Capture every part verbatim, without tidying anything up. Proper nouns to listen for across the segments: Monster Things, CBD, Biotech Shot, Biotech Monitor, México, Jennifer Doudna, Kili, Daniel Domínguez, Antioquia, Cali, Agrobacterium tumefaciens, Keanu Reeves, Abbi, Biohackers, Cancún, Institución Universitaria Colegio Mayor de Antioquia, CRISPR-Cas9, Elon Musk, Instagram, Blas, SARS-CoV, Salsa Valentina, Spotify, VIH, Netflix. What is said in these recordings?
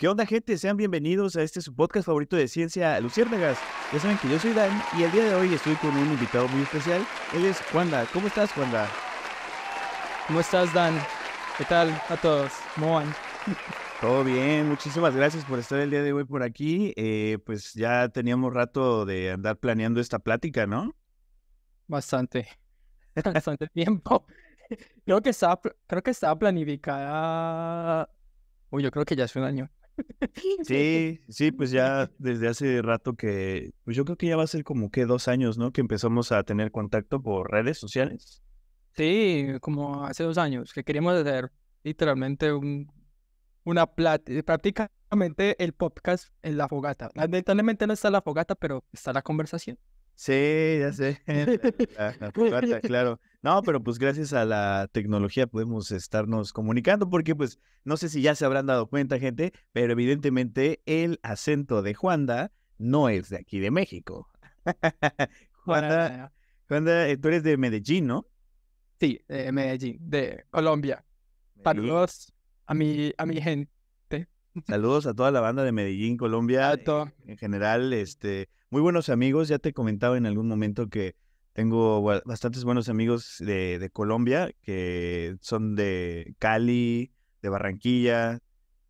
¿Qué onda, gente? Sean bienvenidos a este su podcast favorito de ciencia, Luciérnagas. Ya saben que yo soy Dan y el día de hoy estoy con un invitado muy especial. Él es Juanda. ¿Cómo estás, Juanda? ¿Cómo estás, Dan? ¿Qué tal a todos? ¿Cómo van? Todo bien, muchísimas gracias por estar el día de hoy por aquí. Eh, pues ya teníamos rato de andar planeando esta plática, ¿no? Bastante, bastante tiempo. Creo que estaba, creo que estaba planificada... Uy, yo creo que ya hace un año. Sí, sí, pues ya desde hace rato que... Pues yo creo que ya va a ser como que dos años, ¿no? Que empezamos a tener contacto por redes sociales. Sí, como hace dos años, que queríamos hacer literalmente un... Una plática, prácticamente el podcast en la fogata. Lamentablemente no está la fogata, pero está la conversación. Sí, ya sé. La, la fogata, claro. No, pero pues gracias a la tecnología podemos estarnos comunicando, porque pues no sé si ya se habrán dado cuenta, gente, pero evidentemente el acento de Juanda no es de aquí de México. Juanda, Juanda, tú eres de Medellín, ¿no? Sí, de Medellín, de Colombia. Saludos. A mi, a mi gente. Saludos a toda la banda de Medellín, Colombia. En, en general, este, muy buenos amigos. Ya te comentaba en algún momento que tengo bastantes buenos amigos de, de Colombia, que son de Cali, de Barranquilla,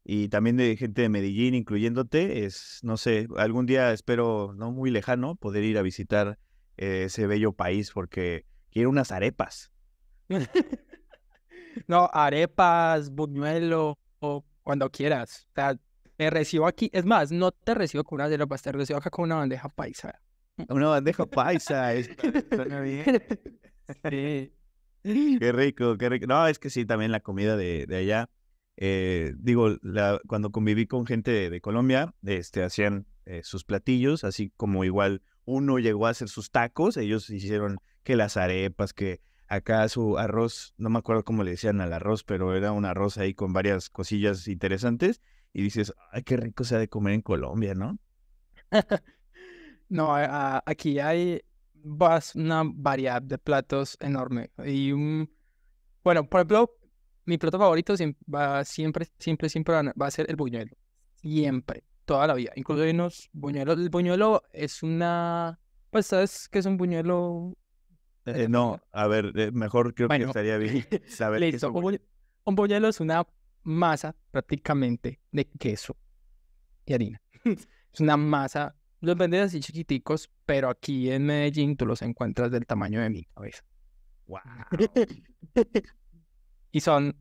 y también de gente de Medellín, incluyéndote. Es, no sé, algún día espero, no muy lejano, poder ir a visitar eh, ese bello país, porque quiero unas arepas. No, arepas, buñuelo, o cuando quieras. O sea, te recibo aquí. Es más, no te recibo con una arepas, te recibo acá con una bandeja paisa. Una bandeja paisa. Suena bien. Sí. Qué rico, qué rico. No, es que sí, también la comida de, de allá. Eh, digo, la, cuando conviví con gente de, de Colombia, este, hacían eh, sus platillos, así como igual uno llegó a hacer sus tacos, ellos hicieron que las arepas, que... Acá su arroz, no me acuerdo cómo le decían al arroz, pero era un arroz ahí con varias cosillas interesantes. Y dices, ay, qué rico se ha de comer en Colombia, ¿no? No, a, a, aquí hay vas, una variedad de platos enorme. Y um, bueno, por ejemplo, mi plato favorito siempre, va, siempre, siempre, siempre va a ser el buñuelo. Siempre, toda la vida. Incluso hay unos buñuelos. El buñuelo es una... Pues, ¿sabes qué es un buñuelo...? Eh, no, a ver, eh, mejor creo bueno, que estaría bien saber. Listo, un, buñuelo, un buñuelo es una masa prácticamente de queso y harina. Es una masa, los venden así chiquiticos, pero aquí en Medellín tú los encuentras del tamaño de mi cabeza. Wow. Y son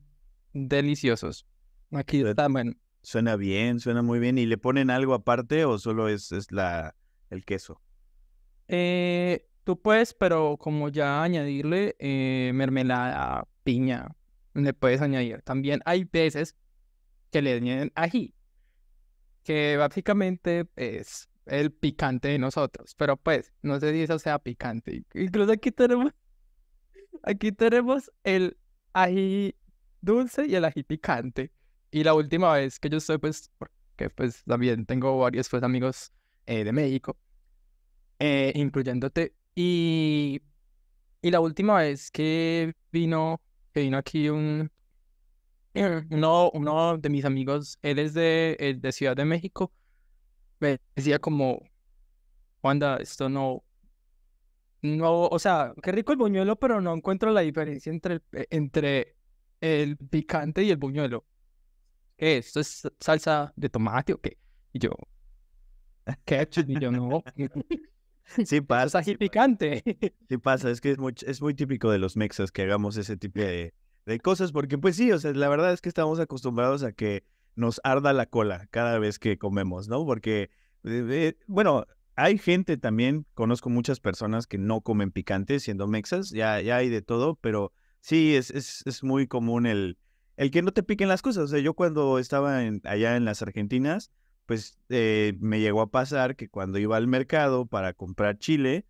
deliciosos. Aquí suena, está bueno. Suena bien, suena muy bien. ¿Y le ponen algo aparte o solo es, es la el queso? Eh... Tú puedes, pero como ya añadirle eh, mermelada, piña, le puedes añadir. También hay veces que le añaden ají, que básicamente es el picante de nosotros. Pero pues, no sé si eso sea picante. Incluso aquí tenemos, aquí tenemos el ají dulce y el ají picante. Y la última vez que yo estoy, pues, porque pues también tengo varios pues, amigos eh, de México, eh, incluyéndote. Y, y la última vez que vino, que vino aquí un uno, uno de mis amigos, él es de, de Ciudad de México, me decía como, Juanda, esto no, no, o sea, qué rico el buñuelo, pero no encuentro la diferencia entre el, entre el picante y el buñuelo. ¿Qué es? ¿Esto es salsa de tomate o qué? Y yo, ketchup, y yo no. Sí pasa. Es ají picante. Sí pasa, es que es muy, es muy típico de los mexas que hagamos ese tipo de, de cosas, porque pues sí, o sea, la verdad es que estamos acostumbrados a que nos arda la cola cada vez que comemos, ¿no? Porque, eh, bueno, hay gente también, conozco muchas personas que no comen picante siendo mexas, ya, ya hay de todo, pero sí, es, es, es muy común el, el que no te piquen las cosas. O sea, yo cuando estaba en, allá en las Argentinas, pues eh, me llegó a pasar que cuando iba al mercado para comprar chile,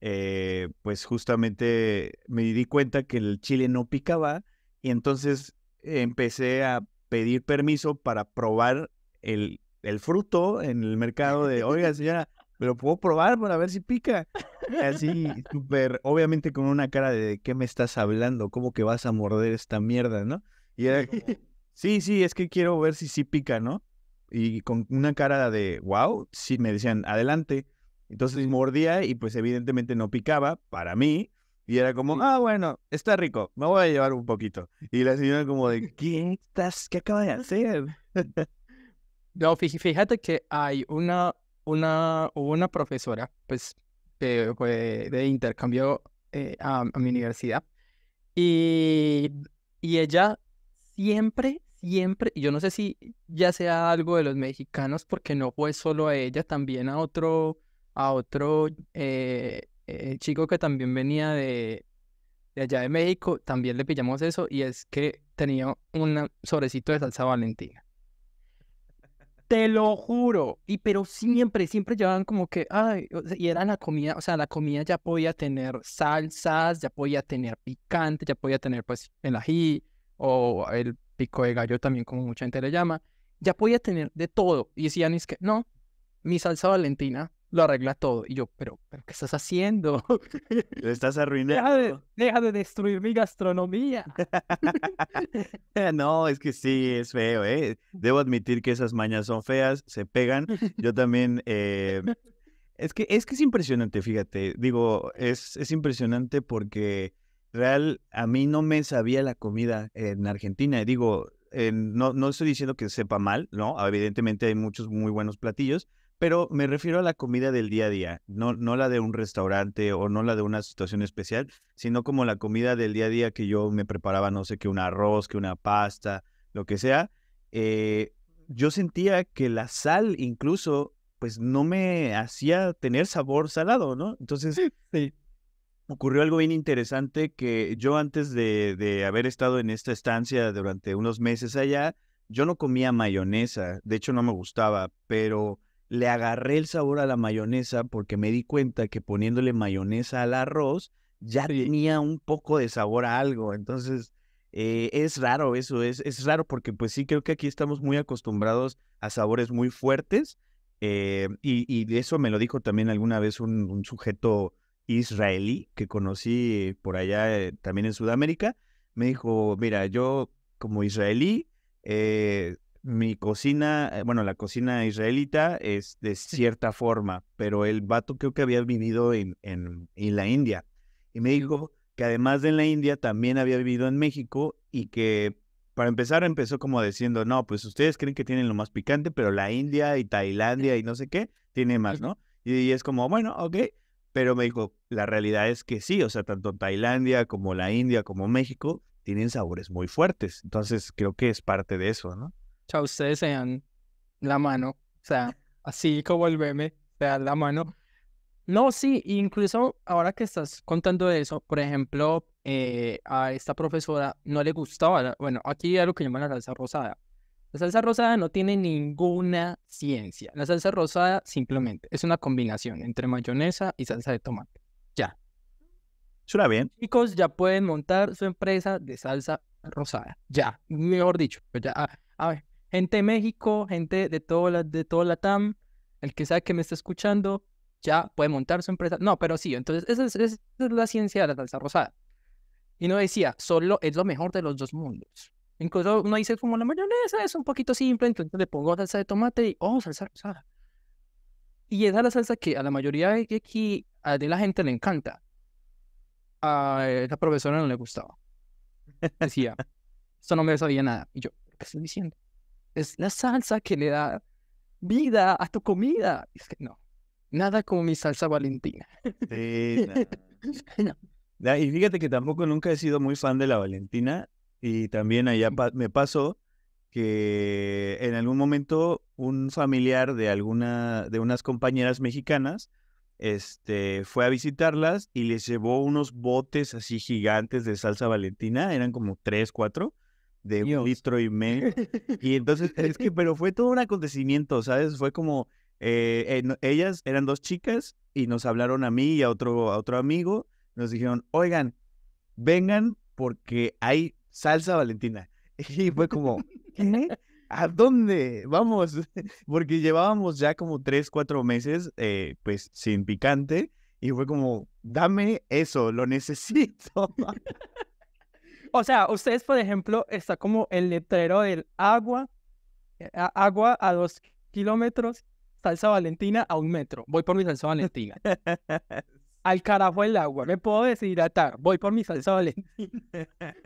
eh, pues justamente me di cuenta que el chile no picaba y entonces empecé a pedir permiso para probar el, el fruto en el mercado de, oiga señora, ¿me lo puedo probar para ver si pica? Así, súper, obviamente con una cara de, ¿de qué me estás hablando? ¿Cómo que vas a morder esta mierda, no? Y era como, sí, sí, es que quiero ver si sí pica, ¿no? y con una cara de wow, sí, me decían, adelante. Entonces mordía y pues evidentemente no picaba para mí. Y era como, ah, bueno, está rico, me voy a llevar un poquito. Y la señora como de, ¿qué estás? ¿Qué acabas de hacer? No, fíjate que hay una, una, una profesora, pues, de, de intercambio eh, a, a mi universidad. Y, y ella siempre, siempre, y yo no sé si ya sea algo de los mexicanos, porque no fue solo a ella, también a otro, a otro, eh, el chico que también venía de, de allá de México, también le pillamos eso, y es que tenía un sobrecito de salsa valentina. Te lo juro. Y pero siempre, siempre llevaban como que, ay, y era la comida, o sea, la comida ya podía tener salsas, ya podía tener picante, ya podía tener pues el ají o el pico de gallo también, como mucha gente le llama, ya podía tener de todo. Y decían, es que no, mi salsa valentina lo arregla todo. Y yo, ¿pero, pero qué estás haciendo? Lo estás arruinando. Deja de, deja de destruir mi gastronomía. No, es que sí, es feo, ¿eh? Debo admitir que esas mañas son feas, se pegan. Yo también... Eh, es que, es que es impresionante, fíjate. Digo, es, es impresionante porque real, a mí no me sabía la comida en Argentina. Digo, eh, no, no estoy diciendo que sepa mal, ¿no? Evidentemente hay muchos muy buenos platillos, pero me refiero a la comida del día a día, no, no la de un restaurante o no la de una situación especial, sino como la comida del día a día que yo me preparaba, no sé, que un arroz, que una pasta, lo que sea. Eh, yo sentía que la sal incluso, pues no me hacía tener sabor salado, ¿no? Entonces sí, sí. Ocurrió algo bien interesante que yo antes de, de haber estado en esta estancia durante unos meses allá, yo no comía mayonesa, de hecho no me gustaba, pero... le agarré el sabor a la mayonesa porque me di cuenta que poniéndole mayonesa al arroz ya tenía un poco de sabor a algo. Entonces, eh, es raro eso, es, es raro porque pues sí creo que aquí estamos muy acostumbrados a sabores muy fuertes. Eh, y, y eso me lo dijo también alguna vez un, un sujeto israelí que conocí por allá eh, también en Sudamérica. Me dijo, mira, yo como israelí... Eh, mi cocina, bueno, la cocina israelita es de cierta forma, pero el vato creo que había vivido en, en, en la India. Y me dijo que además de en la India también había vivido en México y que para empezar empezó como diciendo, no, pues ustedes creen que tienen lo más picante, pero la India y Tailandia y no sé qué, tiene más, ¿no? Y, y es como, bueno, ok, pero me dijo, la realidad es que sí, o sea, tanto Tailandia como la India como México tienen sabores muy fuertes. Entonces creo que es parte de eso, ¿no? O sea, ustedes se dan la mano, o sea, así como el meme, se dan la mano. No, sí, incluso ahora que estás contando eso, por ejemplo, eh, a esta profesora no le gustaba, la, bueno, aquí hay algo que llaman la salsa rosada. La salsa rosada no tiene ninguna ciencia. La salsa rosada simplemente es una combinación entre mayonesa y salsa de tomate, ya. Suena bien. Chicos, ya pueden montar su empresa de salsa rosada, ya, mejor dicho, ya, a, a ver. Gente de México, gente de toda la, de toda la T A M, el que sabe que me está escuchando, ya puede montar su empresa. No, pero sí, entonces esa es, esa es la ciencia de la salsa rosada. Y no decía, solo es lo mejor de los dos mundos. Incluso uno dice, como la mayonesa es un poquito simple, entonces le pongo salsa de tomate y, oh, salsa rosada. Y esa es la salsa que a la mayoría de, aquí, de la gente le encanta. A la profesora no le gustaba. Decía, esto no me sabía nada. Y yo, ¿qué estoy diciendo? Es la salsa que le da vida a tu comida. Es que no, nada como mi salsa valentina. Sí, no. No. Y fíjate que tampoco nunca he sido muy fan de la valentina. Y también allá pa me pasó que en algún momento un familiar de alguna de unas compañeras mexicanas este, fue a visitarlas y les llevó unos botes así gigantes de salsa valentina. Eran como tres, cuatro. De Dios. Un litro y medio. Y entonces, es que, pero fue todo un acontecimiento, ¿sabes? Fue como, eh, eh, no, ellas eran dos chicas y nos hablaron a mí y a otro, a otro amigo. Nos dijeron, oigan, vengan porque hay salsa valentina. Y fue como, ¿qué? ¿A dónde? Vamos. Porque llevábamos ya como tres, cuatro meses, eh, pues, sin picante. Y fue como, dame eso, lo necesito. O sea, ustedes, por ejemplo, está como el letrero del agua, agua a dos kilómetros, salsa valentina a un metro. Voy por mi salsa valentina. Al carajo el agua, me puedo deshidratar, voy por mi salsa valentina.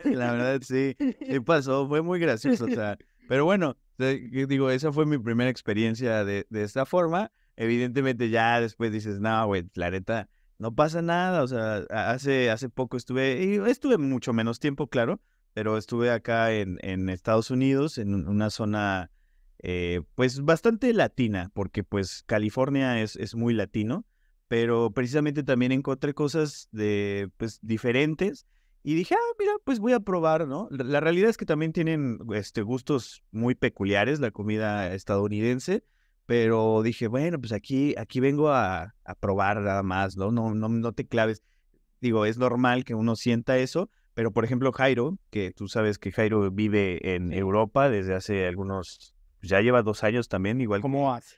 La verdad, sí, sí pasó, fue muy gracioso. O sea, pero bueno, digo, esa fue mi primera experiencia de, de esta forma. Evidentemente ya después dices, no, güey, la neta, no pasa nada. O sea, hace, hace poco estuve, estuve mucho menos tiempo, claro, pero estuve acá en, en Estados Unidos, en una zona, eh, pues, bastante latina, porque, pues, California es, es muy latino. Pero precisamente también encontré cosas de, pues, diferentes y dije, ah, mira, pues voy a probar, ¿no? La, la realidad es que también tienen este, gustos muy peculiares, la comida estadounidense, pero dije, bueno, pues aquí, aquí vengo a, a probar nada más, ¿no? No, no, no te claves. Digo, es normal que uno sienta eso, pero por ejemplo Jairo, que tú sabes que Jairo vive en Europa desde hace algunos, ya lleva dos años también, igual. ¿Cómo hace?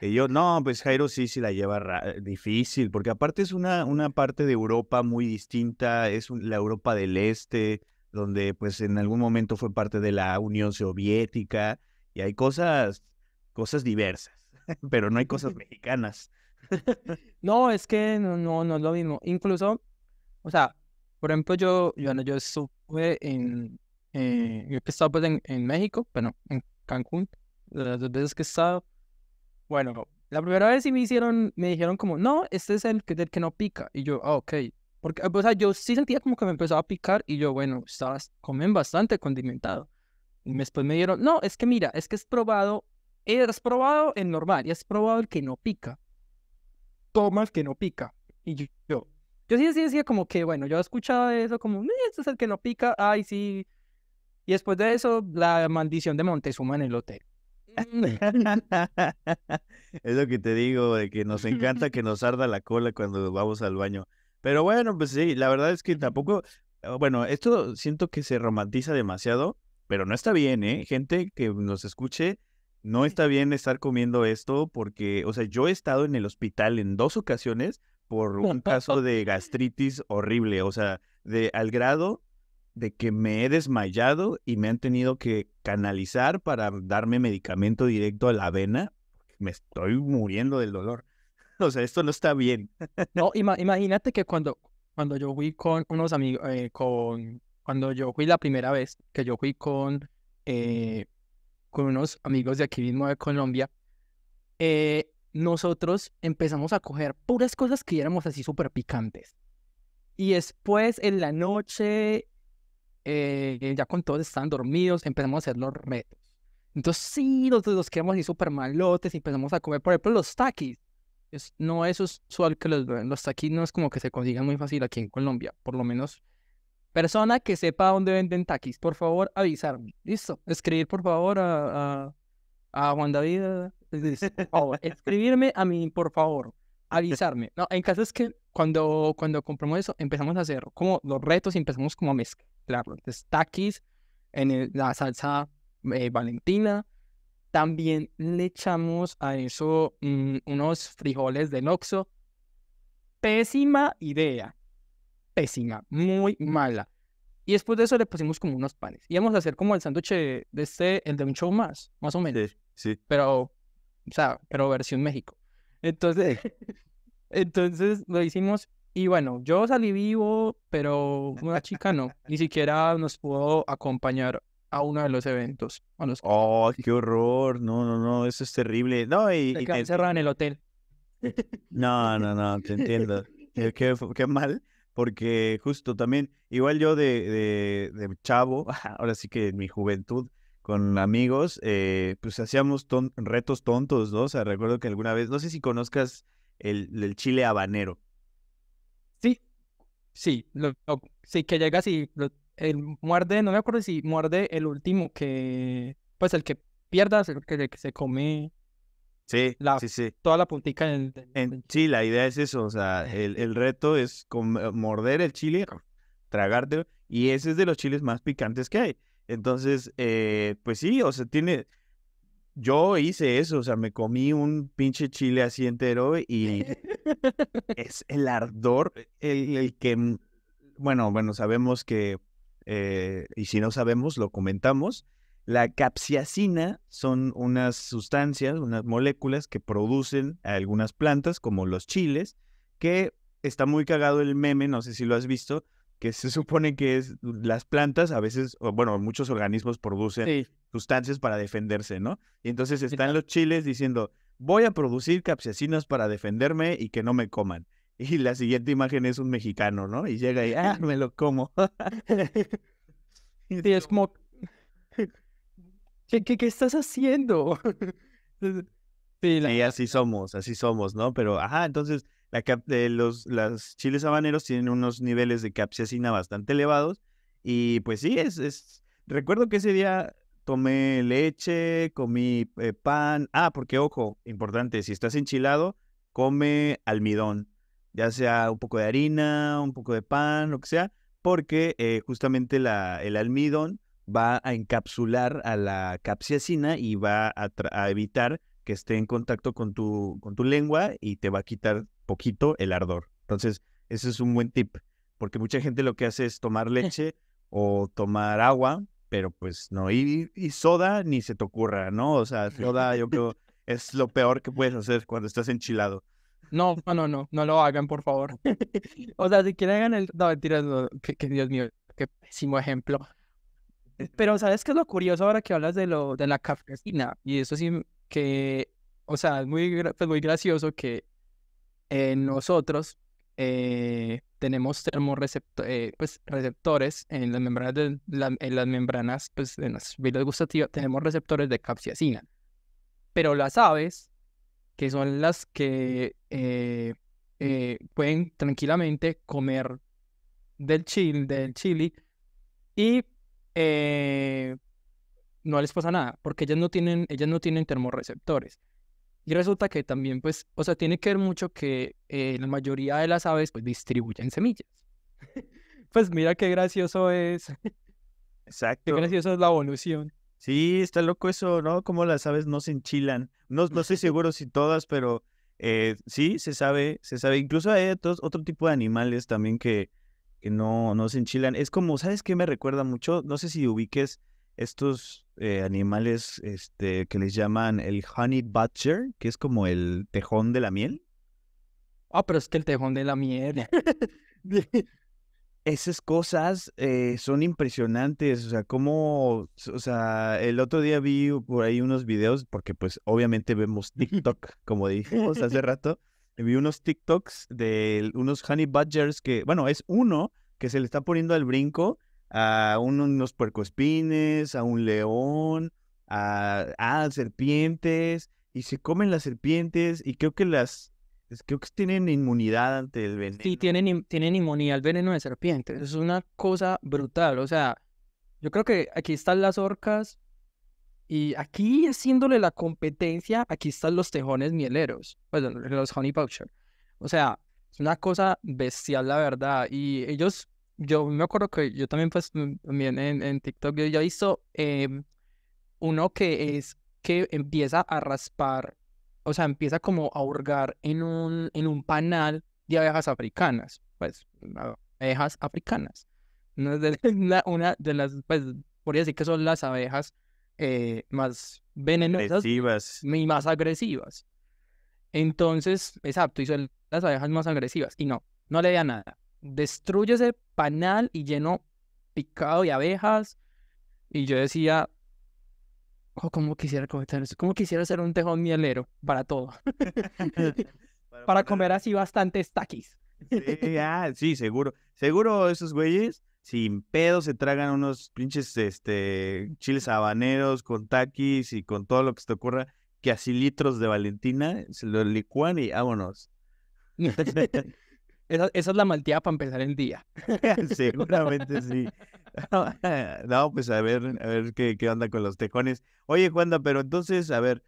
Y yo, no, pues Jairo sí, sí la lleva ra difícil, porque aparte es una, una parte de Europa muy distinta, es un, la Europa del Este, donde pues en algún momento fue parte de la Unión Soviética, y hay cosas, cosas diversas, pero no hay cosas mexicanas. No, es que no, no, no es lo mismo. Incluso, o sea, por ejemplo, yo, yo, yo estuve en, eh, yo he estado pues en, en México, pero en Cancún, las dos veces que he estado. Bueno, la primera vez sí me hicieron, me dijeron como, no, este es el que, del que no pica. Y yo, ah, ok. Porque, o sea, yo sí sentía como que me empezaba a picar y yo, bueno, estabas, comen bastante condimentado. Y después me dijeron, no, es que mira, es que has probado, has probado el normal y has probado el que no pica. Toma el que no pica. Y yo, yo, yo sí, sí decía como que, bueno, yo escuchaba eso como, este es el que no pica, ay, sí. Y después de eso, la maldición de Montezuma en el hotel. Es lo que te digo, de que nos encanta que nos arda la cola cuando vamos al baño. Pero bueno, pues sí, la verdad es que tampoco, bueno, esto siento que se romantiza demasiado, pero no está bien, ¿eh? Gente que nos escuche, no está bien estar comiendo esto porque, o sea, yo he estado en el hospital en dos ocasiones por un caso de gastritis horrible, o sea, de al grado de que me he desmayado y me han tenido que canalizar para darme medicamento directo a la vena. Me estoy muriendo del dolor. O sea, esto no está bien. No, ima imagínate que cuando, cuando yo fui con unos amigos, eh, con cuando yo fui la primera vez, que yo fui con, eh, con unos amigos de aquí mismo de Colombia, eh, nosotros empezamos a coger puras cosas que éramos así súper picantes. Y después en la noche... Eh, ya con todos están dormidos, empezamos a hacer los retos. Entonces sí, los los quedamos así súper malotes y empezamos a comer, por ejemplo, los taquis. Es, no es usual que los los taquis no es como que se consigan muy fácil aquí en Colombia, por lo menos. Persona que sepa dónde venden taquis, por favor, avisarme. Listo, escribir por favor a, a, a Juan David. Oh, escribirme a mí, por favor, avisarme. No, en caso es que cuando, cuando compramos eso, empezamos a hacer como los retos y empezamos como a mezclar. Claro, entonces taquis en el, la salsa eh, valentina. También le echamos a eso mmm, unos frijoles de Noxo. Pésima idea. Pésima, muy mala. Y después de eso le pusimos como unos panes. Íbamos a hacer como el sándwich de este, el de un show más, más o menos. Sí, sí. Pero, o sea, pero versión México. Entonces, entonces lo hicimos. Y bueno, yo salí vivo, pero una chica no. Ni siquiera nos pudo acompañar a uno de los eventos. A los... ¡Oh, qué horror! No, no, no, eso es terrible. No, y... Se y te... encerrada en el hotel. No, no, no, te entiendo. Qué, qué mal, porque justo también, igual yo de, de, de chavo, ahora sí que en mi juventud, con amigos, eh, pues hacíamos ton retos tontos, ¿no? O sea, recuerdo que alguna vez, no sé si conozcas el, el chile habanero. Sí, lo, lo, sí, que llega así, lo, el muerde, no me acuerdo si muerde el último que, pues el que pierda, el que, el que se come sí, la, sí, sí. toda la puntica. En, en, en, sí, la idea es eso, o sea, el, el reto es comer, morder el chile, tragártelo, y ese es de los chiles más picantes que hay. Entonces, eh, pues sí, o sea, tiene... Yo hice eso, o sea, me comí un pinche chile así entero y es el ardor, el, el que, bueno, bueno, sabemos que, eh, y si no sabemos, lo comentamos, La capsaicina son unas sustancias, unas moléculas que producen algunas plantas, como los chiles, que está muy cagado el meme, no sé si lo has visto, que se supone que es las plantas a veces, o bueno, muchos organismos producen sí. sustancias para defenderse, ¿no? Y entonces están los chiles diciendo, voy a producir capsaicinas para defenderme y que no me coman. Y la siguiente imagen es un mexicano, ¿no? Y llega y, ah, me lo como. Y es como... ¿Qué, qué, ¿Qué estás haciendo? Sí, la... sí, así somos, así somos, ¿no? Pero, ajá, entonces, la cap eh, los las chiles habaneros tienen unos niveles de capsaicina bastante elevados. Y, pues, sí, es, es... Recuerdo que ese día tomé leche, comí eh, pan. Ah, porque, ojo, importante, si estás enchilado, come almidón. Ya sea un poco de harina, un poco de pan, lo que sea. Porque, eh, justamente, la, el almidón va a encapsular a la capsaicina y va a, a evitar que esté en contacto con tu, con tu lengua y te va a quitar poquito el ardor. Entonces, ese es un buen tip, porque mucha gente lo que hace es tomar leche o tomar agua, pero pues no, y, y soda ni se te ocurra, ¿no? O sea, soda yo creo es lo peor que puedes hacer cuando estás enchilado. No, no, no, no, no lo hagan, por favor. O sea, si quieren hagan el... No, mentiras, no, que, que Dios mío, qué pésimo ejemplo. Pero, ¿sabes qué es lo curioso ahora que hablas de lo de la cafeína? Y eso sí que, o sea, es muy, pues muy gracioso que eh, nosotros eh, tenemos termorrecepto eh, pues, receptores en las membranas, de, la, en las membranas pues, de las vías gustativas, tenemos receptores de capsaicina. Pero las aves, que son las que eh, eh, pueden tranquilamente comer del chile, del chili y... Eh, no les pasa nada, porque ellas no tienen, ellas no tienen termorreceptores. Y resulta que también, pues, o sea, tiene que ver mucho que eh, la mayoría de las aves, pues, distribuyen semillas. Pues mira qué gracioso es. Exacto. Qué gracioso es la evolución. Sí, está loco eso, ¿no? Como las aves no se enchilan. No, no estoy seguro si todas, pero eh, sí, se sabe, se sabe. Incluso hay otros, otro tipo de animales también que... que no, no se enchilan. Es como, ¿sabes qué me recuerda mucho? No sé si ubiques estos eh, animales este, que les llaman el honey badger, que es como el tejón de la miel. Ah, oh, pero es que el tejón de la miel. Esas cosas eh, son impresionantes. O sea, como, o sea, el otro día vi por ahí unos videos, porque pues obviamente vemos TikTok, como dijimos hace rato. Vi unos TikToks de unos honey badgers que, bueno, es uno que se le está poniendo al brinco a unos puercoespines, a un león, a, a serpientes, y se comen las serpientes, y creo que las, creo que tienen inmunidad ante el veneno. Sí, tienen, tienen inmunidad al veneno de serpientes, es una cosa brutal, o sea, yo creo que aquí están las orcas, y aquí, haciéndole la competencia, aquí están los tejones mieleros, bueno, los honey badger. O sea, es una cosa bestial, la verdad. Y ellos, yo me acuerdo que yo también, pues, también en, en TikTok, yo ya he visto eh, uno que es que empieza a raspar, o sea, empieza como a hurgar en un, en un panal de abejas africanas, pues, abejas africanas. Una de, la, una de las, pues, podría decir que son las abejas Eh, más venenosas agresivas. y más agresivas. Entonces, exacto, y son las abejas más agresivas. Y no, no le da nada. Destruye ese panal y lleno picado de abejas. Y yo decía, oh, ¿cómo quisiera cometer eso? ¿Cómo quisiera ser un tejón mielero para todo? para para comer así bastantes taquis. Sí, ah, sí, seguro. Seguro esos güeyes sin pedo se tragan unos pinches este, chiles habaneros con taquis y con todo lo que se te ocurra, que así litros de Valentina, se lo licuan y vámonos. Esa, esa es la malteada para empezar el día. Seguramente sí. No, pues a ver, a ver qué, qué onda con los tejones. Oye, Juanda, pero entonces, a ver,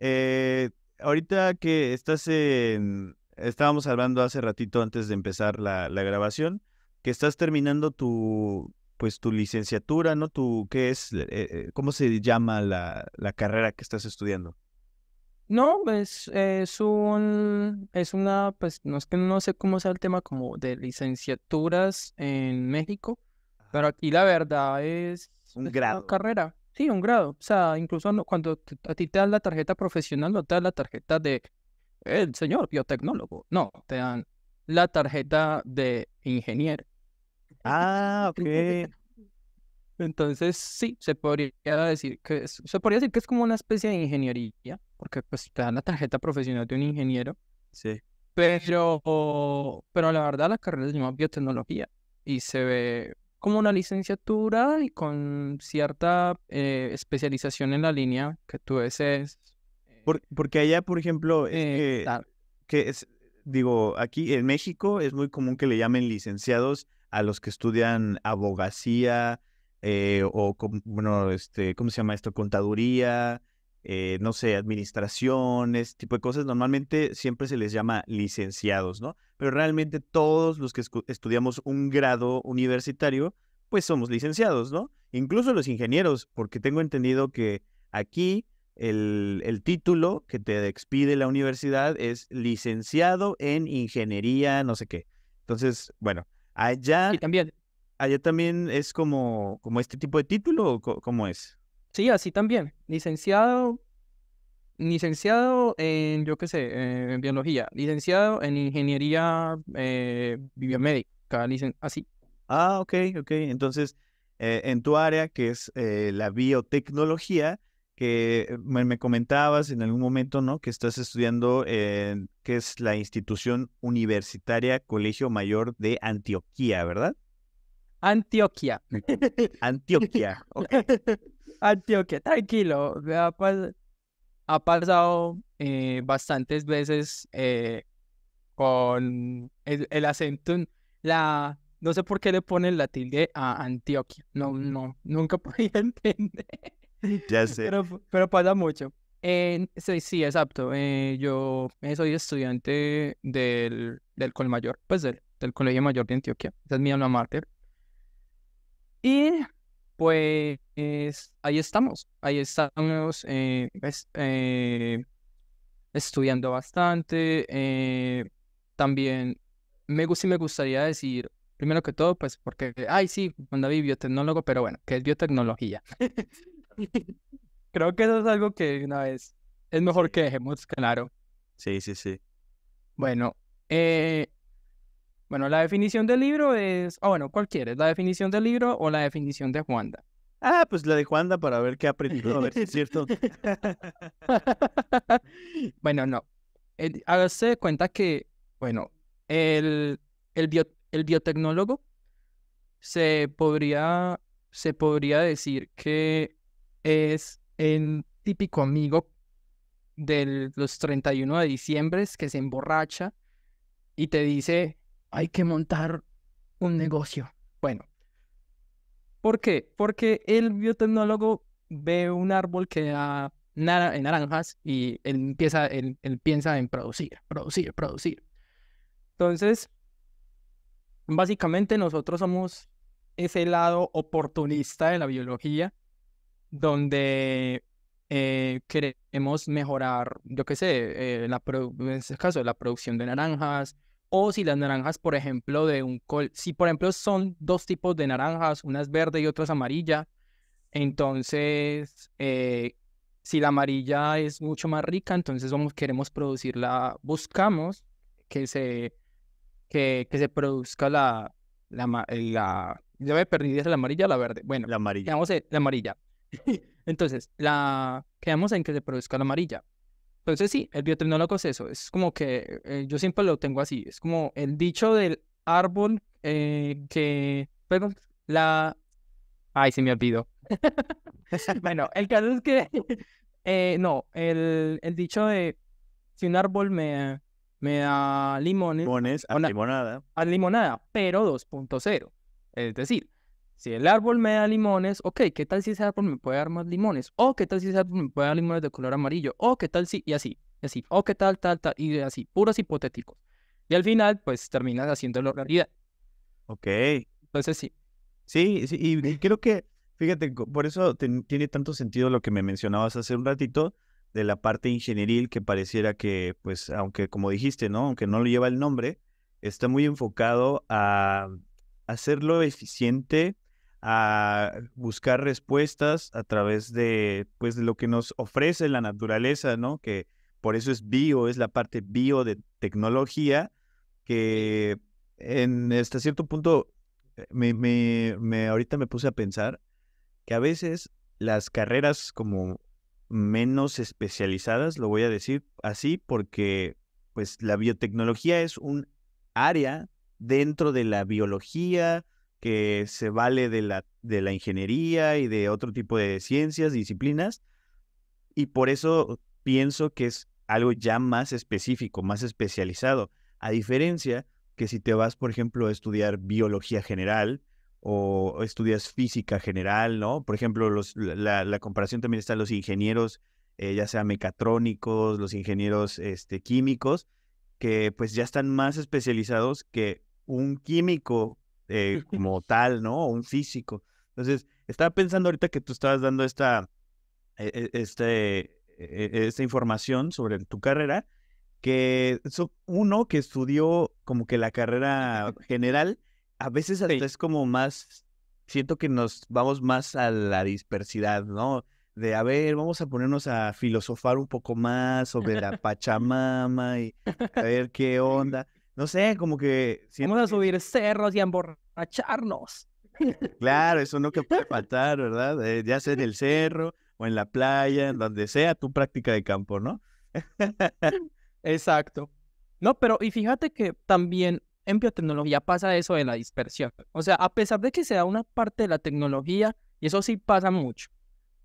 eh, ahorita que estás en... Estábamos hablando hace ratito antes de empezar la, la grabación, que estás terminando tu, pues, tu licenciatura, ¿no? Tu, ¿qué es? Eh, ¿Cómo se llama la, la carrera que estás estudiando? No, es, es un, es una, pues, no es que no sé cómo sea el tema como de licenciaturas en México, pero aquí la verdad es... Un grado. Es una carrera, Sí, un grado. O sea, incluso no- cuando t- a ti te dan la tarjeta profesional, no te dan la tarjeta de el señor biotecnólogo. No, te dan la tarjeta de ingeniero. Ah, ok. Entonces, sí, se podría decir que es, se podría decir que es como una especie de ingeniería, porque pues te dan la tarjeta profesional de un ingeniero, Sí. pero, pero la verdad la carrera se llama biotecnología y se ve como una licenciatura y con cierta eh, especialización en la línea que tú desees. eh, Por- porque allá, por ejemplo, es eh, que, dar. que es, digo, aquí en México es muy común que le llamen licenciados a los que estudian abogacía eh, o, com- bueno, este, ¿cómo se llama esto? Contaduría, eh, no sé, administración, ese tipo de cosas. Normalmente siempre se les llama licenciados, ¿no? Pero realmente todos los que escu- estudiamos un grado universitario, pues somos licenciados, ¿no? Incluso los ingenieros, porque tengo entendido que aquí el, el título que te expide la universidad es licenciado en ingeniería, no sé qué. Entonces, bueno, allá, Y también, allá también es como, como este tipo de título o co- cómo es. sí, así también, licenciado. Licenciado en, yo qué sé, eh, en biología, licenciado en ingeniería eh, biomédica, licen- así. Ah, ok, ok. Entonces, eh, en tu área, que es eh, la biotecnología, que eh, me, me comentabas en algún momento, ¿no? Que estás estudiando en, que es la Institución Universitaria Colegio Mayor de Antioquia, ¿verdad? Antioquia. Antioquia, ok. Antioquia, tranquilo. Ha, pas- ha pasado eh, bastantes veces eh, con el, el acento, en la, no sé por qué le ponen la tilde a Antioquia. No, no, nunca podía entender. Ya sé. Pero, fu- pero pasa mucho. En- sí, sí, exacto. Eh, yo eh, soy estudiante del, del Colmayor, pues del, del Colegio Mayor de Antioquia. Esa es mi alma mater. Y pues ahí estamos. Ahí estamos eh, es- eh, estudiando bastante. Eh, también me gusta y me gustaría decir, primero que todo, pues porque, ay, sí, cuando biotecnólogo, pero bueno, ¿qué es biotecnología? Creo que eso es algo que de una vez es mejor Sí, que dejemos claro. sí, sí, sí. Bueno, eh, bueno, la definición del libro es, ah, bueno, ¿cuál quieres? ¿La definición del libro o la definición de Juanda? Ah, pues la de Juanda para ver qué aprendió, a ver si es cierto. Bueno, no. El- hágase de cuenta que, bueno, el, el, bio- el biotecnólogo se podría, se podría decir que es el típico amigo de los treinta y uno de diciembre que se emborracha y te dice, hay que montar un negocio. Bueno, ¿por qué? Porque el biotecnólogo ve un árbol que da nara- naranjas y él empieza, él, él piensa en producir, producir, producir. Entonces, básicamente nosotros somos ese lado oportunista de la biología donde eh, queremos mejorar, yo qué sé, eh, la produ- en este caso, la producción de naranjas, o si las naranjas, por ejemplo, de un col, si por ejemplo son dos tipos de naranjas, unas verde y otras amarilla, entonces eh, si la amarilla es mucho más rica, entonces vamos, queremos producirla, buscamos que se que, que se produzca la, la, ma- eh, la, ya me perdí, ¿es la amarilla o la verde? Bueno, La amarilla. quedamos en la amarilla. Entonces, la, quedamos en que se produzca la amarilla. Entonces, sí, el biotecnólogo es eso, es como que eh, yo siempre lo tengo así, es como el dicho del árbol eh, que, perdón, la, ay, se me olvidó. Bueno, el caso es que, eh, no, el, el dicho de, si un árbol me, me da limones, Limones a una- limonada. a limonada, pero dos punto cero. Es decir, si el árbol me da limones, ok, ¿qué tal si ese árbol me puede dar más limones? O qué tal si ese árbol me puede dar limones de color amarillo, o qué tal si, y así, y así, o qué tal, tal, tal, y así, puros hipotéticos. Y al final, pues terminas haciéndolo realidad. Ok. Entonces sí. Sí, sí, y, y creo que, fíjate, co- por eso ten- tiene tanto sentido lo que me mencionabas hace un ratito de la parte ingenieril que pareciera que, pues, aunque como dijiste, ¿no? Aunque no lo lleva el nombre, está muy enfocado a hacerlo eficiente, a buscar respuestas a través de, pues, de lo que nos ofrece la naturaleza, ¿no? Que por eso es bio, es la parte bio de tecnología, que en hasta cierto punto me, me, me, ahorita me puse a pensar que a veces las carreras como menos especializadas, lo voy a decir así, porque pues la biotecnología es un área dentro de la biología que se vale de la, de la ingeniería y de otro tipo de ciencias, disciplinas, y por eso pienso que es algo ya más específico, más especializado, a diferencia que si te vas, por ejemplo, a estudiar biología general o estudias física general, ¿no? Por ejemplo, los, la, la comparación también está a los ingenieros, eh, ya sea mecatrónicos, los ingenieros este, químicos, que pues ya están más especializados que un químico eh, como tal, ¿no? O un físico. Entonces, estaba pensando ahorita que tú estabas dando esta, este, esta información sobre tu carrera, que so, uno que estudió como que la carrera general, a veces hasta sí. Es como más, siento que nos vamos más a la dispersidad, ¿no? De, a ver, vamos a ponernos a filosofar un poco más sobre la Pachamama y a ver qué onda. No sé, como que... Vamos a subir cerros y a emborracharnos. Claro, eso no que puede faltar, ¿verdad? Eh, ya sea en el cerro o en la playa, en donde sea tu práctica de campo, ¿no? Exacto. No, pero y fíjate que también en biotecnología pasa eso de la dispersión. O sea, a pesar de que sea una parte de la tecnología, y eso sí pasa mucho.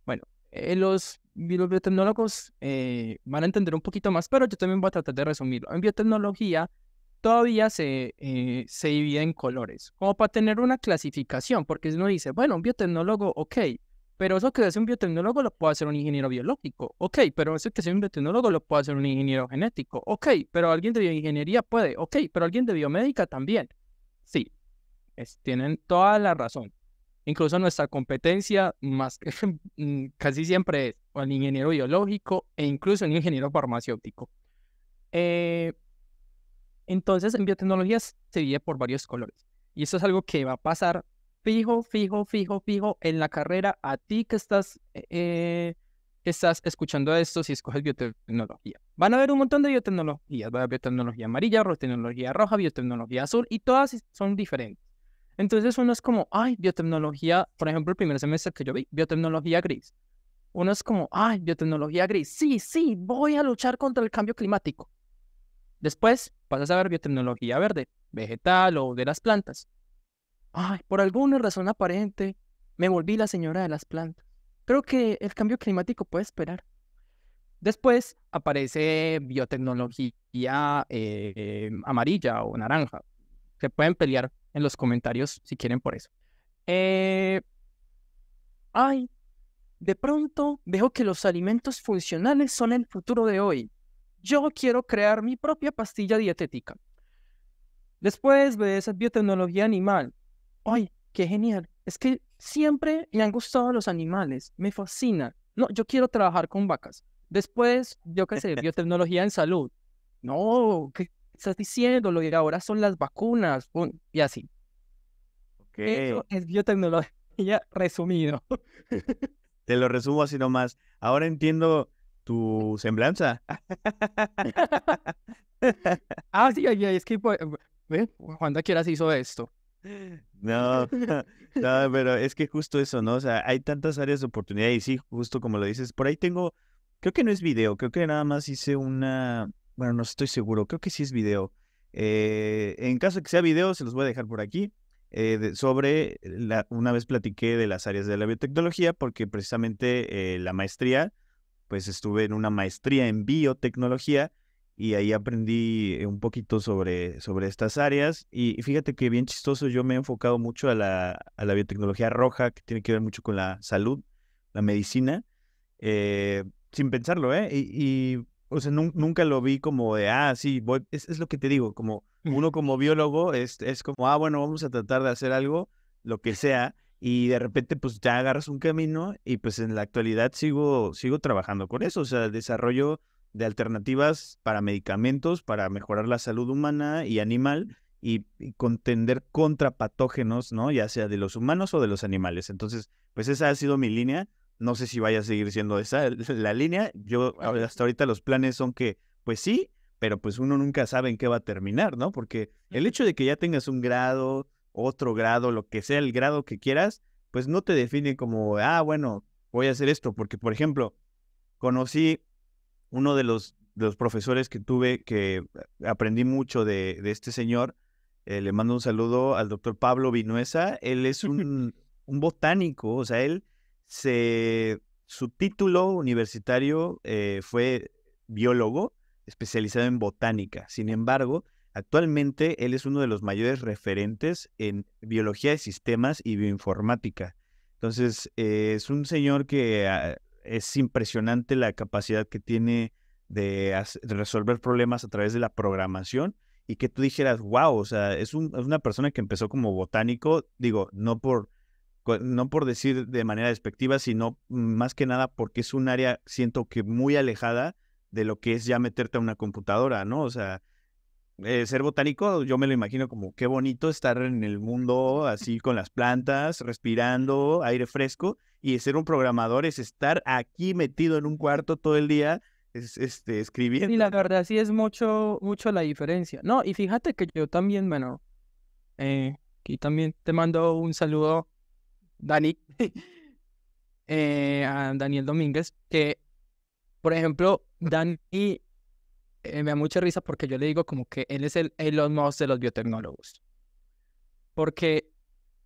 Bueno, eh, los, los biotecnólogos eh, van a entender un poquito más, pero yo también voy a tratar de resumirlo. En biotecnología todavía se, eh, se divide en colores, como para tener una clasificación, porque uno dice, bueno, un biotecnólogo, ok, pero eso que hace un biotecnólogo lo puede hacer un ingeniero biológico, ok, pero eso que hace un biotecnólogo lo puede hacer un ingeniero genético, ok, pero alguien de bioingeniería puede, ok, pero alguien de biomédica también. Sí, es, tienen toda la razón. Incluso nuestra competencia más casi siempre es el ingeniero biológico e incluso el ingeniero farmacéutico. Eh, entonces, en biotecnología se divide por varios colores. Y eso es algo que va a pasar fijo, fijo, fijo, fijo en la carrera a ti que estás, eh, que estás escuchando esto si escoges biotecnología. Van a haber un montón de biotecnologías. Va a haber biotecnología amarilla, biotecnología roja, biotecnología azul y todas son diferentes. Entonces uno es como, ay, biotecnología, por ejemplo, el primer semestre que yo vi, biotecnología gris. Uno es como, ay, biotecnología gris, sí, sí, voy a luchar contra el cambio climático. Después pasas a ver biotecnología verde, vegetal o de las plantas. Ay, por alguna razón aparente, me volví la señora de las plantas. Creo que el cambio climático puede esperar. Después aparece biotecnología eh, eh, amarilla o naranja. Se pueden pelear en los comentarios si quieren por eso. Eh, ay, de pronto veo que los alimentos funcionales son el futuro de hoy. Yo quiero crear mi propia pastilla dietética. Después de esa biotecnología animal. Ay, qué genial. Es que siempre me han gustado los animales. Me fascina. No, yo quiero trabajar con vacas. Después, yo qué sé, biotecnología en salud. No, qué estás diciendo, lo diré, ahora son las vacunas, y así. Okay. Eso es biotecnología resumido. Te lo resumo así nomás. Ahora entiendo tu semblanza. Ah, sí, es que ¿eh? Juanda quieras hizo esto. No, no, pero es que justo eso, ¿no? O sea, hay tantas áreas de oportunidad y sí, justo como lo dices, por ahí tengo, creo que no es video, creo que nada más hice una... Bueno, no estoy seguro, creo que sí es video. Eh, en caso de que sea video, se los voy a dejar por aquí. Eh, de, sobre, la, una vez platiqué de las áreas de la biotecnología, porque precisamente eh, la maestría, pues estuve en una maestría en biotecnología y ahí aprendí un poquito sobre, sobre estas áreas. Y, y fíjate que bien chistoso, yo me he enfocado mucho a la, a la biotecnología roja, que tiene que ver mucho con la salud, la medicina, eh, sin pensarlo, ¿eh? Y... y o sea, nu nunca lo vi como de, ah, sí, voy... es, es lo que te digo, como uno como biólogo es, es como, ah, bueno, vamos a tratar de hacer algo, lo que sea, y de repente pues ya agarras un camino y pues en la actualidad sigo, sigo trabajando con eso, o sea, el desarrollo de alternativas para medicamentos, para mejorar la salud humana y animal, y, y contender contra patógenos, ¿no? Ya sea de los humanos o de los animales. Entonces, pues esa ha sido mi línea. No sé si vaya a seguir siendo esa la línea. Yo hasta ahorita los planes son que, pues sí, pero pues uno nunca sabe en qué va a terminar, ¿no? Porque el hecho de que ya tengas un grado, otro grado, lo que sea el grado que quieras, pues no te define como, ah, bueno, voy a hacer esto. Porque, por ejemplo, conocí uno de los, de los profesores que tuve, que aprendí mucho de, de este señor. Eh, le mando un saludo al doctor Pablo Vinuesa. Él es un, un botánico, o sea, él se, su título universitario eh, fue biólogo, especializado en botánica. Sin embargo, actualmente él es uno de los mayores referentes en biología de sistemas y bioinformática. Entonces, eh, es un señor que a, es impresionante la capacidad que tiene de, as, de resolver problemas a través de la programación, y que tú dijeras, wow, o sea, es, un, es una persona que empezó como botánico, digo, no por, no por decir de manera despectiva, sino más que nada porque es un área, siento que muy alejada de lo que es ya meterte a una computadora, ¿no? O sea, eh, ser botánico, yo me lo imagino como qué bonito estar en el mundo así con las plantas, respirando aire fresco, y ser un programador es estar aquí metido en un cuarto todo el día, es, este, escribiendo. Y la verdad sí es mucho, mucho la diferencia. No, y fíjate que yo también, bueno, eh, aquí también te mando un saludo, Dani, eh, a Daniel Domínguez, que, por ejemplo, Dani eh, me da mucha risa porque yo le digo como que él es el Elon Musk de los biotecnólogos. Porque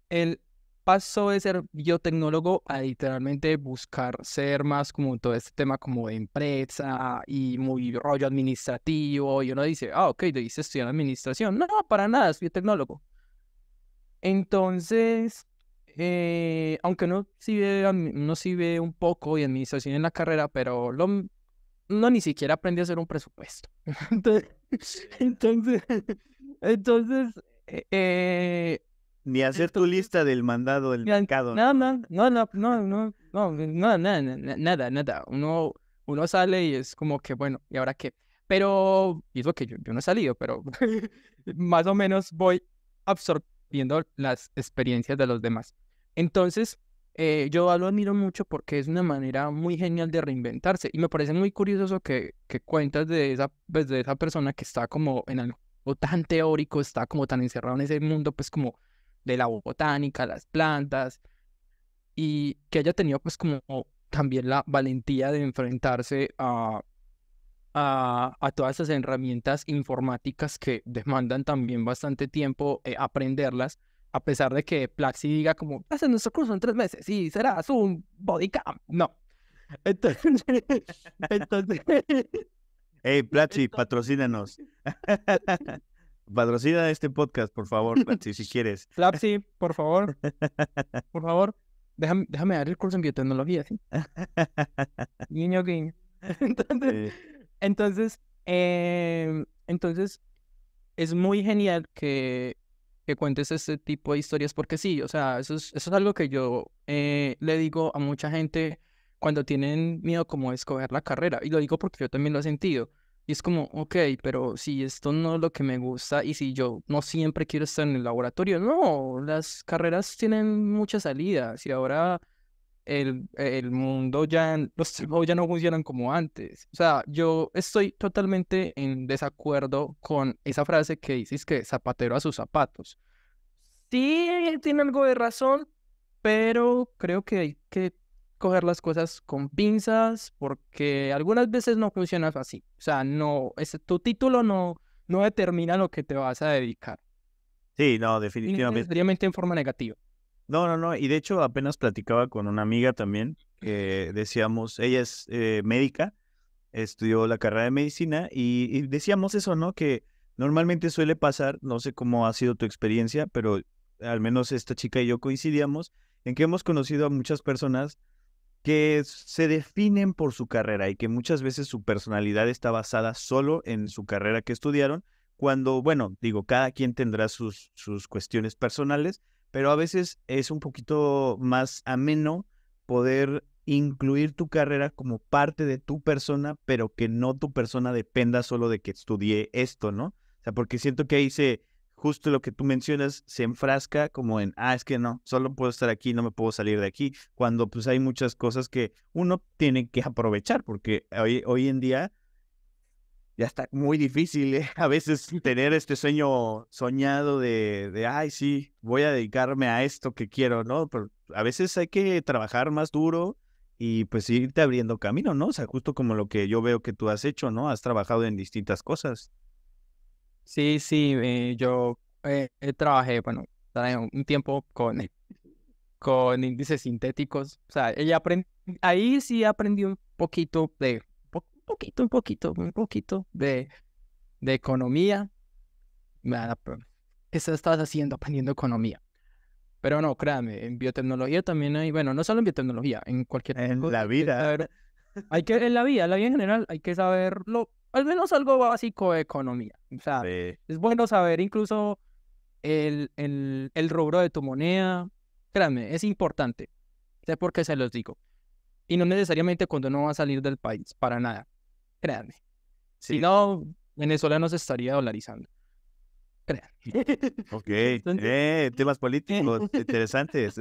él pasó de ser biotecnólogo a literalmente buscar ser más como todo este tema como de empresa y muy rollo administrativo. Y uno dice, ah, ok, le dice estudiar administración. No, para nada, es biotecnólogo. Entonces, eh, aunque uno sí, ve, uno sí ve un poco de administración en la carrera, pero lo... no ni siquiera aprendí a hacer un presupuesto. Entonces, entonces, entonces eh, ni hacer tu lista del mandado del mercado. No, no, no, no, no, no, no, nada, nada, nada. Uno, uno sale y es como que, bueno, ¿y ahora qué? Pero, y es lo que yo, yo no he salido, pero más o menos voy absorbiendo las experiencias de los demás. Entonces, Eh, yo lo admiro mucho porque es una manera muy genial de reinventarse, y me parece muy curioso eso que, que cuentas de esa, pues de esa persona que está como en algo tan teórico, está como tan encerrado en ese mundo pues como de la botánica, las plantas, y que haya tenido pues como también la valentía de enfrentarse a, a, a todas esas herramientas informáticas que demandan también bastante tiempo eh, aprenderlas. A pesar de que Plaxi diga como, hacen nuestro curso en tres meses y serás un bodycam. No. Entonces, entonces... Hey, Plaxi, entonces... patrocínanos. Patrocina este podcast, por favor, Plaxi, si quieres. Plaxi, por favor. Por favor, déjame, déjame dar el curso en biotecnología, ¿sí? Guiño, guiño. Entonces, sí. entonces, eh, entonces, es muy genial que... que cuentes este tipo de historias, porque sí, o sea, eso es, eso es algo que yo eh, le digo a mucha gente cuando tienen miedo como de escoger la carrera, y lo digo porque yo también lo he sentido, y es como, ok, pero si esto no es lo que me gusta, y si yo no siempre quiero estar en el laboratorio, no, las carreras tienen muchas salidas, y ahora el, el mundo ya, los trabajos ya no funcionan como antes, o sea, yo estoy totalmente en desacuerdo con esa frase que dices que zapatero a sus zapatos. Sí, tiene algo de razón, pero creo que hay que coger las cosas con pinzas, porque algunas veces no funciona así, o sea, no, ese, tu título no, no determina lo que te vas a dedicar. Sí, no, definitivamente. Necesariamente en forma negativa. No, no, no, y de hecho apenas platicaba con una amiga también, que decíamos, ella es eh, médica, estudió la carrera de medicina, y, y decíamos eso, ¿no? Que normalmente suele pasar, no sé cómo ha sido tu experiencia, pero al menos esta chica y yo coincidíamos, en que hemos conocido a muchas personas que se definen por su carrera, y que muchas veces su personalidad está basada solo en su carrera que estudiaron, cuando, bueno, digo, cada quien tendrá sus, sus cuestiones personales, pero a veces es un poquito más ameno poder incluir tu carrera como parte de tu persona, pero que no tu persona dependa solo de que estudie esto, ¿no? O sea, porque siento que ahí se justo lo que tú mencionas, se enfrasca como en, ah, es que no, solo puedo estar aquí, no me puedo salir de aquí, cuando pues hay muchas cosas que uno tiene que aprovechar, porque hoy, hoy en día ya está muy difícil, ¿eh? A veces tener este sueño soñado de, de, ay, sí, voy a dedicarme a esto que quiero, ¿no? Pero a veces hay que trabajar más duro y pues irte abriendo camino, ¿no? O sea, justo como lo que yo veo que tú has hecho, ¿no? Has trabajado en distintas cosas. Sí, sí, eh, yo eh, eh, trabajé, bueno, un tiempo con, con índices sintéticos. O sea, ella aprend... ahí sí aprendí un poquito de, po poquito, un poquito, un poquito de, de economía. ¿Qué estabas haciendo? Aprendiendo economía. Pero no, créanme, en biotecnología también hay, bueno, no solo en biotecnología, en cualquier... En cosa, la vida. Hay que saber, hay que, en la vida, en la vida en general, hay que saberlo. Al menos algo básico de economía. O sea, sí. Es bueno saber incluso el, el, el rubro de tu moneda. Créanme, es importante. Sé por qué se los digo. Y no necesariamente cuando uno va a salir del país, para nada. Créanme. Sí. Si no, Venezuela no se estaría dolarizando. Créanme. Ok. Entonces, eh, temas políticos interesantes.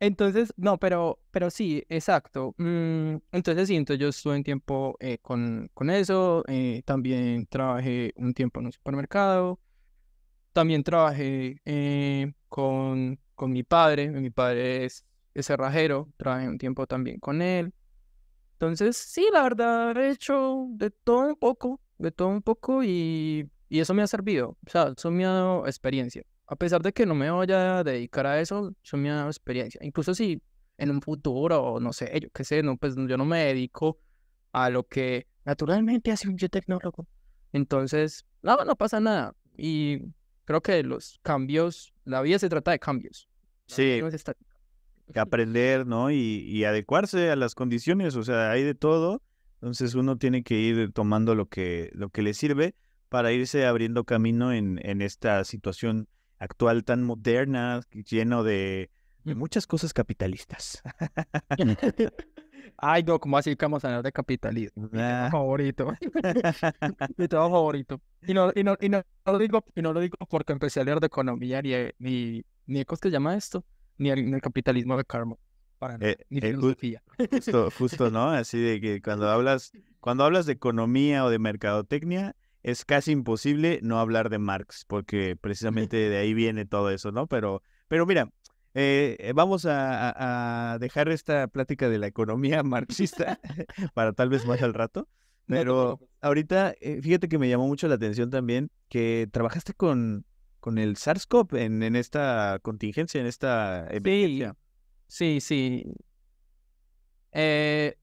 Entonces, no, pero, pero sí, exacto. Entonces, sí, entonces yo estuve un tiempo eh, con, con eso. Eh, también trabajé un tiempo en un supermercado. También trabajé eh, con, con mi padre. Mi padre es, es cerrajero. Trabajé un tiempo también con él. Entonces, sí, la verdad, he hecho de todo un poco, de todo un poco y, y eso me ha servido. O sea, eso me ha dado experiencia. A pesar de que no me vaya a dedicar a eso, eso me ha dado experiencia. Incluso si en un futuro, o no sé, yo qué sé, no, pues yo no me dedico a lo que naturalmente hace un biotecnólogo. Entonces, no, no pasa nada. Y creo que los cambios, la vida se trata de cambios. Sí, no es estática. Aprender, ¿no? Y, y adecuarse a las condiciones, o sea, hay de todo. Entonces uno tiene que ir tomando lo que, lo que le sirve para irse abriendo camino en, en esta situación actual tan moderna, lleno de, de muchas cosas capitalistas. Ay, no, ¿cómo así que vamos a hablar de capitalismo? Nah. Mi favorito. Mi trabajo favorito. Y no, y, no, y, no, lo digo, y no lo digo porque empecé a leer de economía ni, ni, ni ¿cómo se llama esto? Ni el, ni el capitalismo de Carmo. Para eh, no, ni eh, filosofía. Justo, justo, ¿no? Así de que cuando hablas, cuando hablas de economía o de mercadotecnia, es casi imposible no hablar de Marx, porque precisamente de ahí viene todo eso, ¿no? Pero, pero mira, eh, vamos a, a dejar esta plática de la economía marxista para tal vez más al rato. Pero ahorita, eh, fíjate que me llamó mucho la atención también que trabajaste con, con el SARS-CoV en, en esta contingencia, en esta emergencia. Sí, sí, sí. Eh,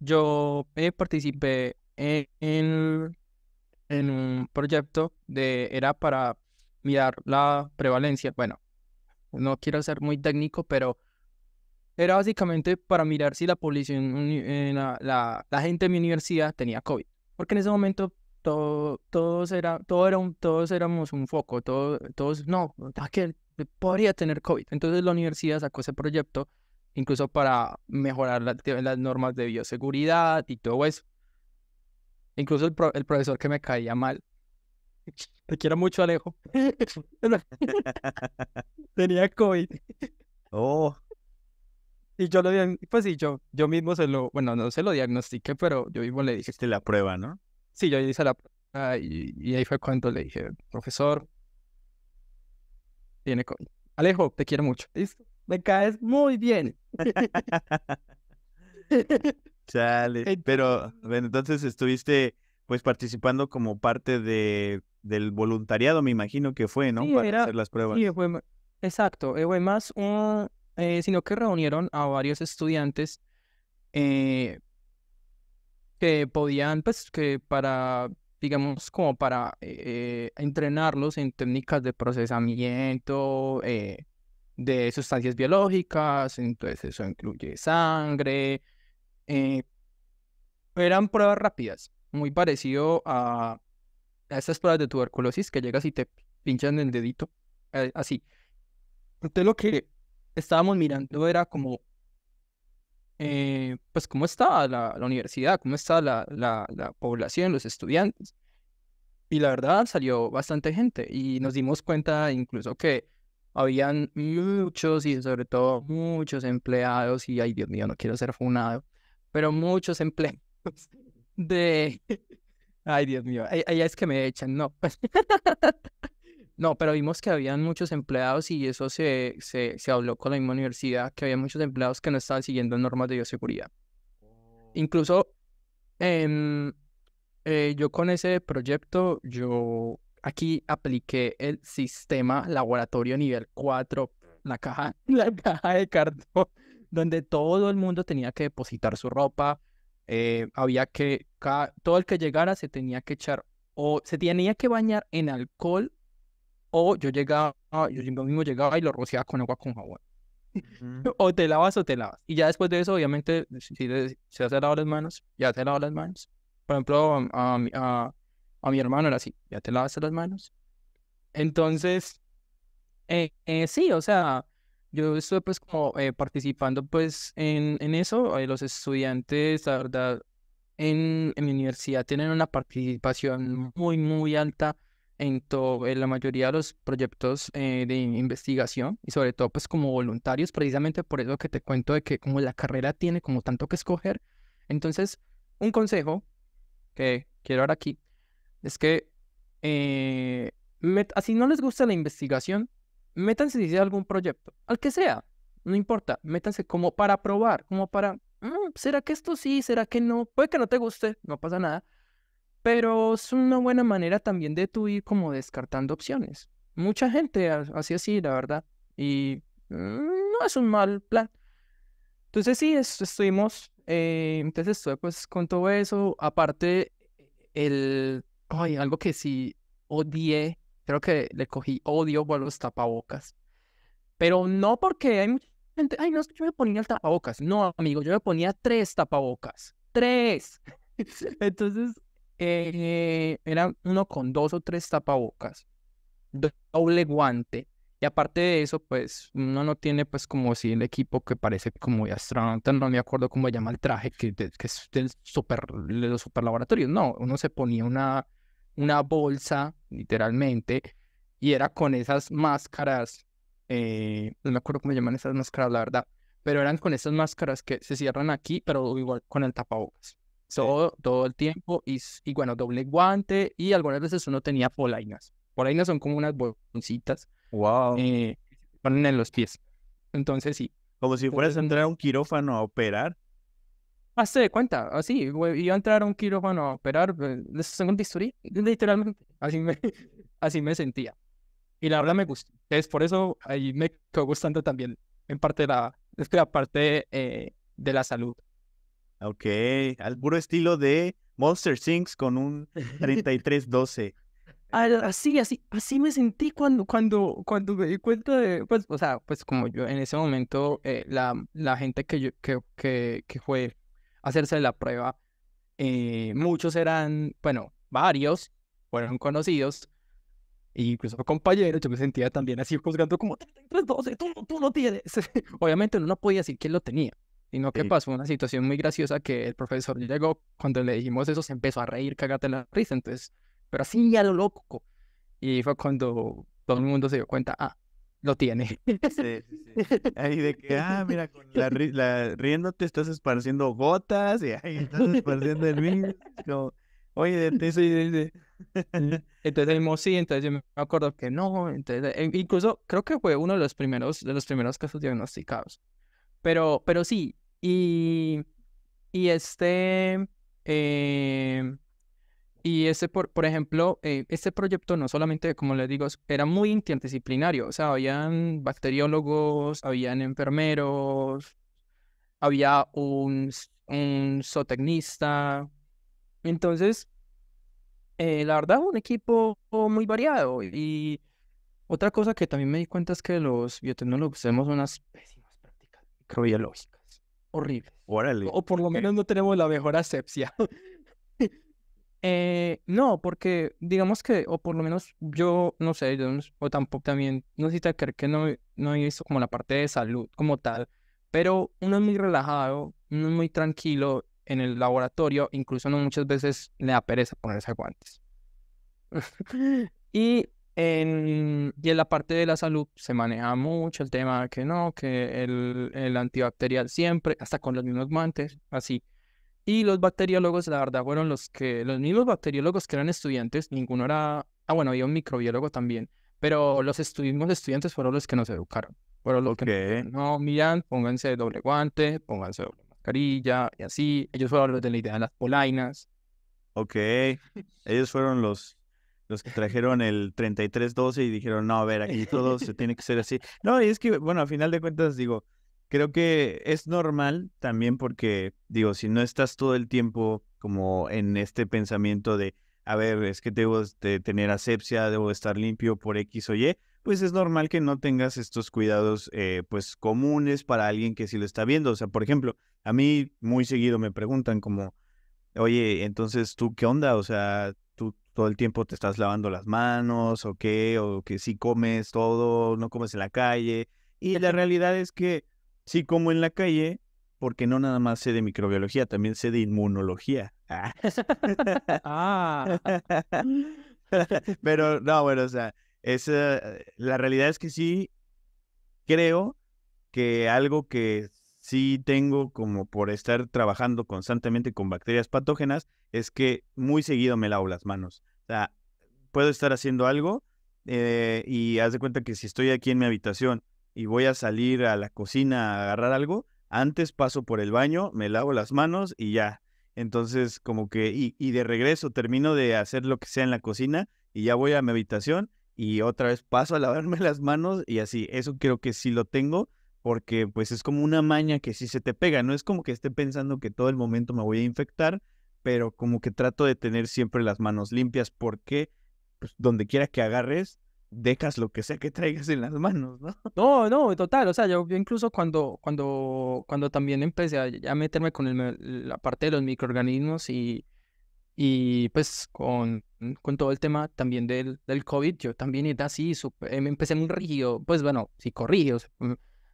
yo eh, participé en... en... en un proyecto de, era para mirar la prevalencia, bueno, no quiero ser muy técnico, pero era básicamente para mirar si la población, eh, la, la, la gente de mi universidad tenía COVID, porque en ese momento todo, todos, era, todo era un, todos éramos un foco, todo, todos, no, aquel podría tener COVID, entonces la universidad sacó ese proyecto, incluso para mejorar la, las normas de bioseguridad y todo eso. Incluso el, pro el profesor que me caía mal. Te quiero mucho, Alejo. Tenía COVID. Oh. Y yo lo... Pues sí, yo, yo mismo se lo... Bueno, no se lo diagnostiqué, pero yo mismo le dije... Hiciste la prueba, ¿no? Sí, yo hice la prueba. Y, y ahí fue cuando le dije, profesor, tiene COVID. Alejo, te quiero mucho. ¿Listo? Me caes muy bien. Chale, pero bueno, entonces estuviste pues participando como parte de del voluntariado, me imagino que fue, ¿no? Sí, para era, hacer las pruebas. Sí, fue, exacto, fue más un, eh, sino que reunieron a varios estudiantes eh, que podían, pues, que para, digamos, como para eh, entrenarlos en técnicas de procesamiento eh, de sustancias biológicas, entonces eso incluye sangre. Eh, eran pruebas rápidas, muy parecido a, a esas pruebas de tuberculosis que llegas y te pinchan el dedito, eh, así. Entonces lo que estábamos mirando era como, eh, pues cómo estaba la, la universidad, cómo estaba la, la, la población, los estudiantes. Y la verdad salió bastante gente y nos dimos cuenta incluso que habían muchos y sobre todo muchos empleados, y ay Dios mío, no quiero ser funado, pero muchos empleados de... Ay Dios mío, allá es que me echan, no. No, pero vimos que habían muchos empleados y eso se, se, se habló con la misma universidad, que había muchos empleados que no estaban siguiendo normas de bioseguridad. Incluso... Eh, Eh, yo con ese proyecto, yo aquí apliqué el sistema laboratorio nivel cuatro, la caja, la caja de cartón, donde todo el mundo tenía que depositar su ropa, eh, había que, cada, todo el que llegara se tenía que echar, o se tenía que bañar en alcohol, o yo llegaba, yo mismo llegaba y lo rociaba con agua con jabón. Uh-huh. O te lavas o te lavas. Y ya después de eso, obviamente, si se hace lavado las manos, ya se lavado las manos. Por ejemplo, a, a, a, a mi hermano era así, ya te lavaste las manos. Entonces, eh, eh, sí, o sea, yo estuve pues como eh, participando pues en, en eso. Eh, los estudiantes, la verdad, en, en mi universidad tienen una participación muy, muy alta en, todo, en la mayoría de los proyectos eh, de investigación y sobre todo pues como voluntarios, precisamente por eso que te cuento de que como la carrera tiene como tanto que escoger. Entonces, un consejo que quiero dar aquí, es que eh, así no les gusta la investigación, métanse a algún proyecto, al que sea, no importa, métanse como para probar, como para, mm, ¿será que esto sí? ¿Será que no? Puede que no te guste, no pasa nada, pero es una buena manera también de tú ir como descartando opciones. Mucha gente hace así, la verdad, y mm, no es un mal plan. Entonces sí, es, estuvimos... Eh, entonces estuve pues con todo eso, aparte el, ay, algo que sí odié, creo que le cogí odio por los tapabocas, pero no porque hay mucha gente, ay no, yo me ponía el tapabocas, no amigo, yo me ponía tres tapabocas, tres, entonces eh, eran uno con dos o tres tapabocas, doble guante. Y aparte de eso, pues, uno no tiene, pues, como si el equipo que parece como de astronauta, no me acuerdo cómo se llama el traje, que, que es del super, de los super laboratorios. No, uno se ponía una, una bolsa, literalmente, y era con esas máscaras, eh, no me acuerdo cómo se llaman esas máscaras, la verdad, pero eran con esas máscaras que se cierran aquí, pero igual con el tapabocas. Sí. Todo, todo el tiempo, y, y bueno, doble guante, y algunas veces uno tenía polainas. Polainas son como unas bolsitas. Wow. Eh, ponen en los pies. Entonces sí. Como si fueras a entrar a un quirófano a operar. Ah, se de cuenta, así, güey, iba a entrar a un quirófano a operar, les tengo un bisturí, literalmente, así me, así me sentía. Y la verdad me gustó. Es por eso ahí me quedó gustando también, en parte la, es que la parte eh, de la salud. Ok, al puro estilo de Monster Things con un treinta y tres doce. Así, así, así me sentí cuando, cuando, cuando me di cuenta de, pues, o sea, pues como yo en ese momento, eh, la, la gente que, yo, que, que, que fue a hacerse la prueba, eh, muchos eran, bueno, varios, fueron conocidos, e incluso compañeros, yo me sentía también así juzgando como, treinta y tres doce, tú, tú no tienes. Obviamente uno no podía decir quién lo tenía, sino que sí. Pasó una situación muy graciosa que el profesor llegó, cuando le dijimos eso, se empezó a reír, cágate la risa, entonces... pero así ya lo loco, y fue cuando todo el mundo se dio cuenta, ah, lo tiene. Sí, sí, sí. Ahí de que, ah, mira, con la, ri la riéndote estás esparciendo gotas, y ahí estás esparciendo el virus, no, oye, de eso, de... Entonces el sí, entonces yo me acuerdo que no, entonces, incluso creo que fue uno de los primeros, de los primeros casos diagnosticados, pero, pero sí, y, y este, eh... Y ese, por, por ejemplo, eh, este proyecto no solamente, como les digo, era muy interdisciplinario. O sea, habían bacteriólogos, habían enfermeros, había un, un zootecnista. Entonces, eh, la verdad, un equipo muy variado. Y otra cosa que también me di cuenta es que los biotecnólogos tenemos unas pésimas prácticas microbiológicas. Horribles. Órale. O por lo menos no tenemos la mejor asepsia. Eh, no, porque digamos que, o por lo menos yo, no sé, yo, o tampoco también, no sé si creer que no, no he visto como la parte de salud como tal, pero uno es muy relajado, uno es muy tranquilo en el laboratorio, incluso no muchas veces le da pereza ponerse guantes. Y en, y en la parte de la salud se maneja mucho el tema de que no, que el, el antibacterial siempre, hasta con los mismos guantes, así. Y los bacteriólogos, la verdad, fueron los que, los mismos bacteriólogos que eran estudiantes, ninguno era, ah, bueno, había un microbiólogo también, pero los mismos estudiantes fueron los que nos educaron. Fueron los okay. que no, miran, pónganse doble guante, pónganse doble mascarilla, y así. Ellos fueron los de la idea de las polainas. Ok, ellos fueron los... Los que trajeron el treinta y tres doce y dijeron, no, a ver, aquí todo se tiene que ser así. No, y es que, bueno, a final de cuentas, digo, creo que es normal también porque, digo, si no estás todo el tiempo como en este pensamiento de, a ver, es que debo de tener asepsia, debo estar limpio por X o Y, pues es normal que no tengas estos cuidados, eh, pues, comunes para alguien que sí lo está viendo. O sea, por ejemplo, a mí muy seguido me preguntan como, oye, entonces, ¿tú qué onda? O sea... todo el tiempo te estás lavando las manos, o qué, o que sí comes todo, no comes en la calle. Y la realidad es que sí como en la calle, porque no nada más sé de microbiología, también sé de inmunología. Ah. Pero no, bueno, o sea, es, uh, la realidad es que sí creo que algo que sí tengo como por estar trabajando constantemente con bacterias patógenas es que muy seguido me lavo las manos. O sea, puedo estar haciendo algo eh, y haz de cuenta que si estoy aquí en mi habitación y voy a salir a la cocina a agarrar algo, antes paso por el baño, me lavo las manos y ya. Entonces, como que, y, y de regreso termino de hacer lo que sea en la cocina y ya voy a mi habitación y otra vez paso a lavarme las manos y así. Eso creo que sí lo tengo porque pues es como una maña que sí se te pega. No es como que esté pensando que todo el momento me voy a infectar, pero como que trato de tener siempre las manos limpias porque pues, donde quiera que agarres, dejas lo que sea que traigas en las manos, ¿no? No, no, total. O sea, yo, yo incluso cuando, cuando, cuando también empecé a, a meterme con el, la parte de los microorganismos y, y pues con, con todo el tema también del, del COVID, yo también era así, super, empecé muy rígido, pues bueno, sí corrigido,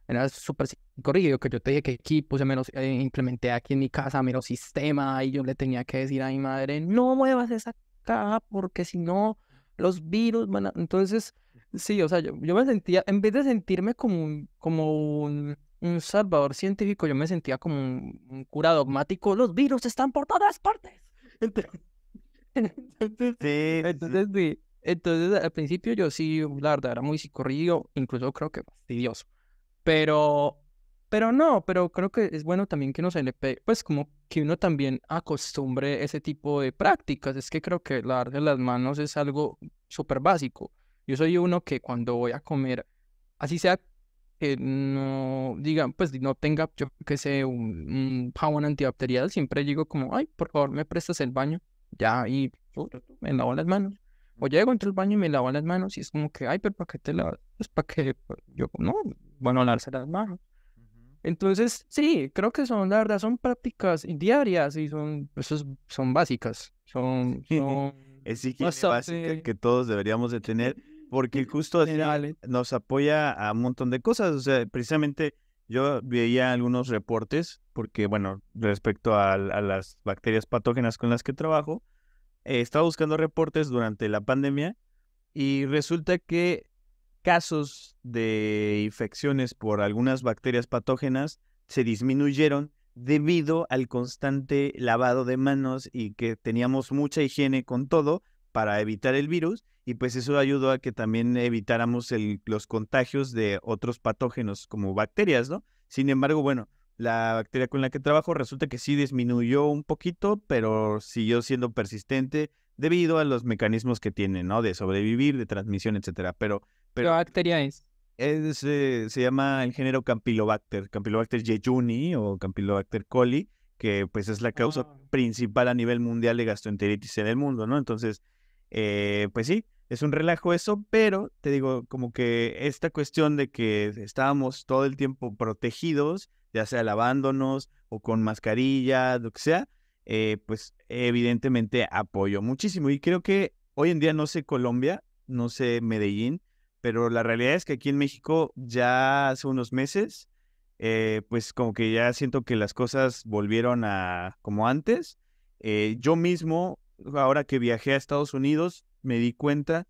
era súper corrido, que yo te dije que aquí puse menos, eh, implementé aquí en mi casa menos sistema y yo le tenía que decir a mi madre, no muevas esa caja porque si no los virus van a... Entonces, sí, o sea, yo, yo me sentía, en vez de sentirme como un, como un, un salvador científico, yo me sentía como un, un cura dogmático, los virus están por todas partes. Entonces, entonces, sí, entonces, sí. entonces al principio yo sí, la verdad, era muy corrido, incluso creo que fastidioso. Pero, pero no, pero creo que es bueno también que uno se le pegue, pues como que uno también acostumbre ese tipo de prácticas. Es que creo que lavarse las manos es algo súper básico. Yo soy uno que cuando voy a comer, así sea que eh, no digan, pues no tenga, yo que sé, un, un jabón antibacterial, siempre digo como, ay, por favor, me prestas el baño, ya, y uh, me lavo las manos. O llego entre el baño y me lavo las manos y es como que, ay, pero ¿para qué te lavas? Pues para que yo, no, bueno, lavarse las manos. Uh-huh. Entonces, sí, creo que son, la verdad, son prácticas diarias y son, esos son básicas. Son, son es higiene básica eh... que todos deberíamos de tener porque justo así nos apoya a un montón de cosas. O sea, precisamente yo veía algunos reportes porque, bueno, respecto a, a las bacterias patógenas con las que trabajo, eh, estaba buscando reportes durante la pandemia y resulta que casos de infecciones por algunas bacterias patógenas se disminuyeron debido al constante lavado de manos y que teníamos mucha higiene con todo para evitar el virus y pues eso ayudó a que también evitáramos el, los contagios de otros patógenos como bacterias, ¿no? Sin embargo, bueno, la bacteria con la que trabajo resulta que sí disminuyó un poquito, pero siguió siendo persistente debido a los mecanismos que tiene, ¿no? De sobrevivir, de transmisión, etcétera, pero Pero ¿qué bacteria es? es eh, se llama el género Campylobacter, Campylobacter jejuni o Campylobacter coli, que pues es la causa oh. principal a nivel mundial de gastroenteritis en el mundo, ¿no? Entonces, eh, pues sí, es un relajo eso, pero te digo, como que esta cuestión de que estábamos todo el tiempo protegidos, ya sea lavándonos o con mascarilla, lo que sea, eh, pues evidentemente apoyo muchísimo. Y creo que hoy en día, no sé Colombia, no sé Medellín, pero la realidad es que aquí en México ya hace unos meses, eh, pues como que ya siento que las cosas volvieron a como antes. Eh, yo mismo, ahora que viajé a Estados Unidos, me di cuenta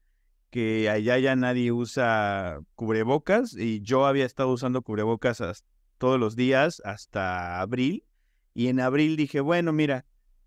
que allá ya nadie usa cubrebocas y yo había estado usando cubrebocas hasta, todos los días hasta abril. Y en abril dije, bueno, mira,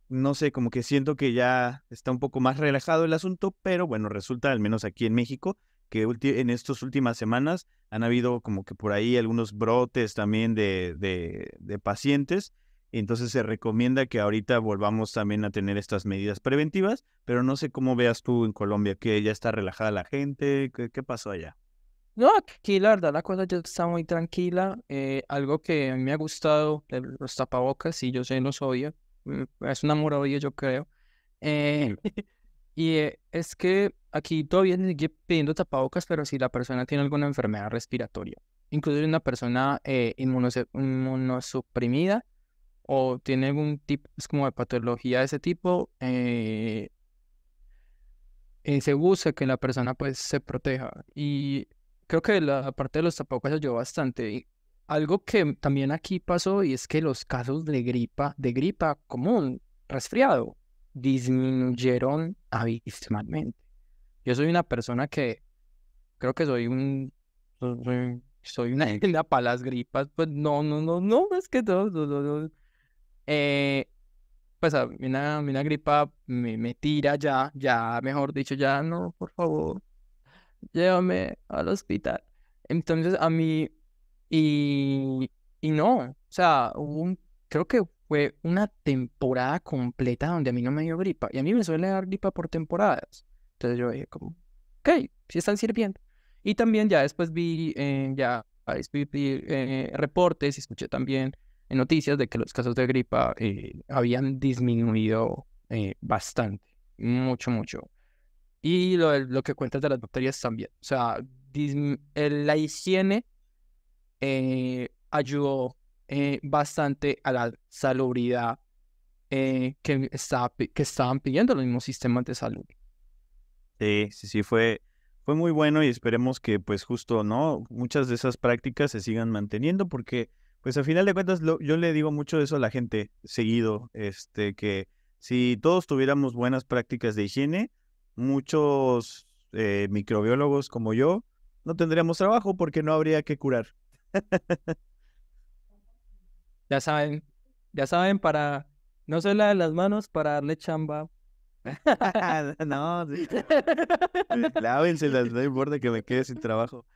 no sé, como que siento que ya está un poco más relajado el asunto, pero bueno, resulta, al menos aquí en México, que en estas últimas semanas han habido como que por ahí algunos brotes también de, de, de pacientes. Entonces se recomienda que ahorita volvamos también a tener estas medidas preventivas, pero no sé cómo veas tú en Colombia, que ya está relajada la gente, ¿qué, qué pasó allá? No, aquí la verdad la cosa ya está muy tranquila, eh, algo que a mí me ha gustado, los tapabocas, y yo sé, los odio, es un amor odio yo creo, eh, y eh, es que aquí todavía se sigue pidiendo tapabocas, pero si la persona tiene alguna enfermedad respiratoria, incluso una persona eh, inmunosuprimida, o tiene algún tipo, es como de patología de ese tipo, eh, eh, se busca que la persona pues se proteja. Y creo que la parte de los tapabocas ayudó bastante. Y algo que también aquí pasó, y es que los casos de gripa, de gripa común, resfriado, disminuyeron abismalmente. Yo soy una persona que, creo que soy un... soy, soy una isla para las gripas, pues no, no, no, no, es que no, no, no, no. Eh, pues a mí una, una gripa me, me tira ya, ya mejor dicho, ya no, por favor, llévame al hospital. Entonces a mí, y, y no, o sea, hubo un, creo que fue una temporada completa donde a mí no me dio gripa, y a mí me suele dar gripa por temporadas. Entonces yo dije como, ok, sí están sirviendo. Y también ya después vi, eh, ya, vi, vi eh, reportes y escuché también en noticias de que los casos de gripa eh, habían disminuido eh, bastante, mucho, mucho. Y lo, lo que cuentas de las bacterias también. O sea, dis, eh, la higiene eh, ayudó eh, bastante a la salubridad eh, que, estaba, que estaban pidiendo los mismos sistemas de salud. Sí, sí, sí, fue... Fue muy bueno y esperemos que pues justo, ¿no? Muchas de esas prácticas se sigan manteniendo porque pues a final de cuentas lo, yo le digo mucho eso a la gente seguido, este que si todos tuviéramos buenas prácticas de higiene, muchos eh, microbiólogos como yo no tendríamos trabajo porque no habría que curar. Ya saben, ya saben para no se laven las manos para darle chamba. No, sí. Lávenselas, no importa que me quede sin trabajo.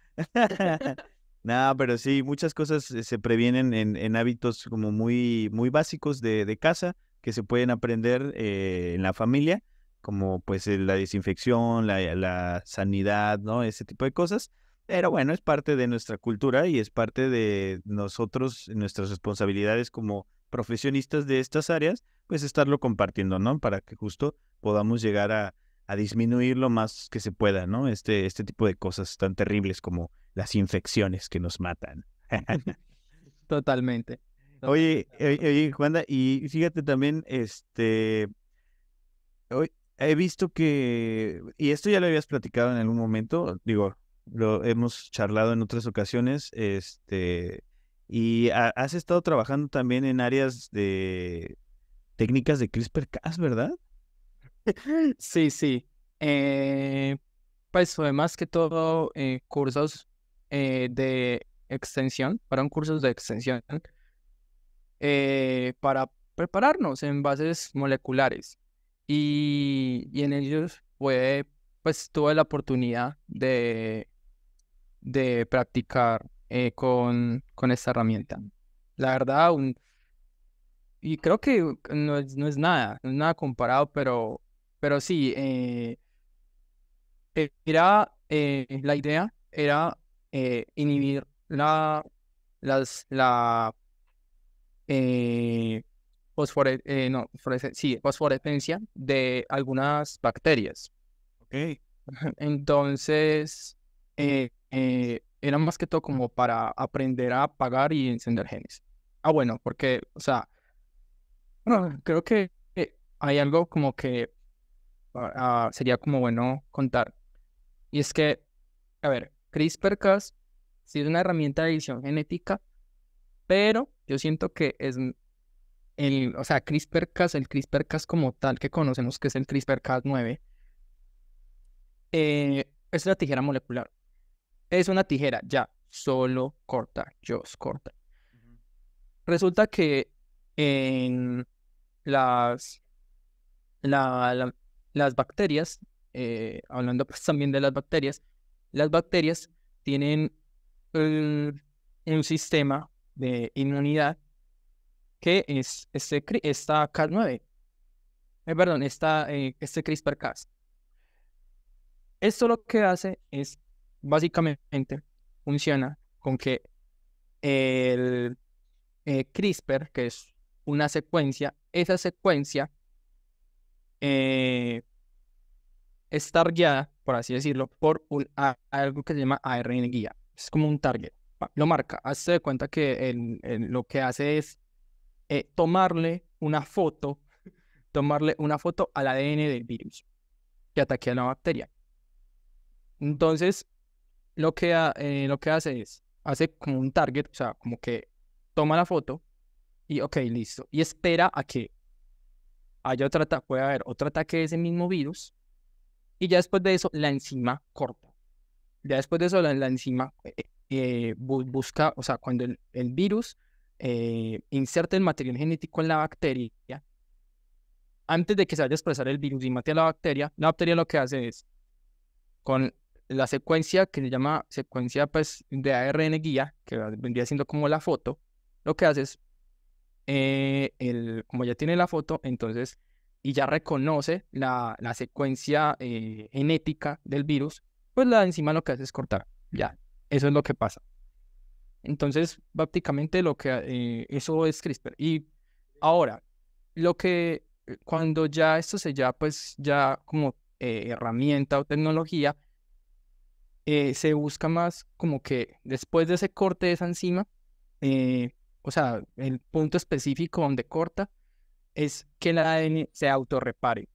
Nada, pero sí, muchas cosas se previenen en, en hábitos como muy, muy básicos de, de casa que se pueden aprender eh, en la familia, como pues la desinfección, la, la sanidad, ¿no? Ese tipo de cosas. Pero bueno, es parte de nuestra cultura y es parte de nosotros, nuestras responsabilidades como profesionistas de estas áreas, pues estarlo compartiendo, ¿no? Para que justo podamos llegar a, a disminuir lo más que se pueda, ¿no? Este, este tipo de cosas tan terribles como las infecciones que nos matan. Totalmente. Oye, oye, oye, Juanda, y fíjate también, este, hoy he visto que, y esto ya lo habías platicado en algún momento, digo, lo hemos charlado en otras ocasiones, este... Y has estado trabajando también en áreas de técnicas de CRISPR-Cas, ¿verdad? Sí, sí. Eh, pues fue más que todo eh, cursos eh, de extensión, fueron cursos de extensión eh, para prepararnos en bases moleculares. Y, y en ellos fue, pues tuve la oportunidad de, de practicar Eh, con, con esta herramienta. La verdad, un, y creo que no es, no es nada, no es nada comparado, pero, pero sí, eh, era, eh, la idea era eh, inhibir la, las, la eh, fosfore, eh, no, fosfore, sí, fosforescencia de algunas bacterias. Okay. Entonces, eh, eh, era más que todo como para aprender a apagar y encender genes. Ah, bueno, porque, o sea, bueno, creo que eh, hay algo como que uh, sería como bueno contar. Y es que, a ver, CRISPR-Cas sí es una herramienta de edición genética, pero yo siento que es el, o sea, CRISPR-Cas, el CRISPR-Cas como tal que conocemos, que es el CRISPR-Cas nueve, Eh, es la tijera molecular. Es una tijera, ya, solo corta, yo corta. Uh-huh. Resulta que en las, la, la, las bacterias, eh, hablando pues también de las bacterias, las bacterias tienen un, un sistema de inmunidad que es este, esta Cas nueve. Eh, perdón, esta, eh, este CRISPR Cas. Esto lo que hace es, básicamente, funciona con que el eh, CRISPR, que es una secuencia, esa secuencia eh, está guiada, por así decirlo, por un, a, algo que se llama A R N guía. Es como un target. Lo marca. Hazte de cuenta que el, el, lo que hace es eh, tomarle una foto, tomarle una foto al A D N del virus que ataque a la bacteria. Entonces, lo que, eh, lo que hace es, hace como un target, o sea, como que toma la foto y, ok, listo. Y espera a que haya otra, puede haber otro ataque de ese mismo virus. Y ya después de eso, la enzima corta. Ya después de eso, la, la enzima eh, eh, busca, o sea, cuando el, el virus eh, inserta el material genético en la bacteria, ¿ya? Antes de que se vaya a expresar el virus y mate a la bacteria, la bacteria lo que hace es, con la secuencia que se llama secuencia pues, de A R N guía, que vendría siendo como la foto, lo que hace es, eh, el, como ya tiene la foto, entonces, y ya reconoce la, la secuencia eh, genética del virus, pues la enzima lo que hace es cortar, ya, eso es lo que pasa. Entonces, prácticamente lo que, eh, eso es CRISPR. Y ahora, lo que, cuando ya esto se ya, pues, ya como eh, herramienta o tecnología, Eh, se busca más como que después de ese corte de esa enzima, eh, o sea, el punto específico donde corta es que el A D N se autorrepare,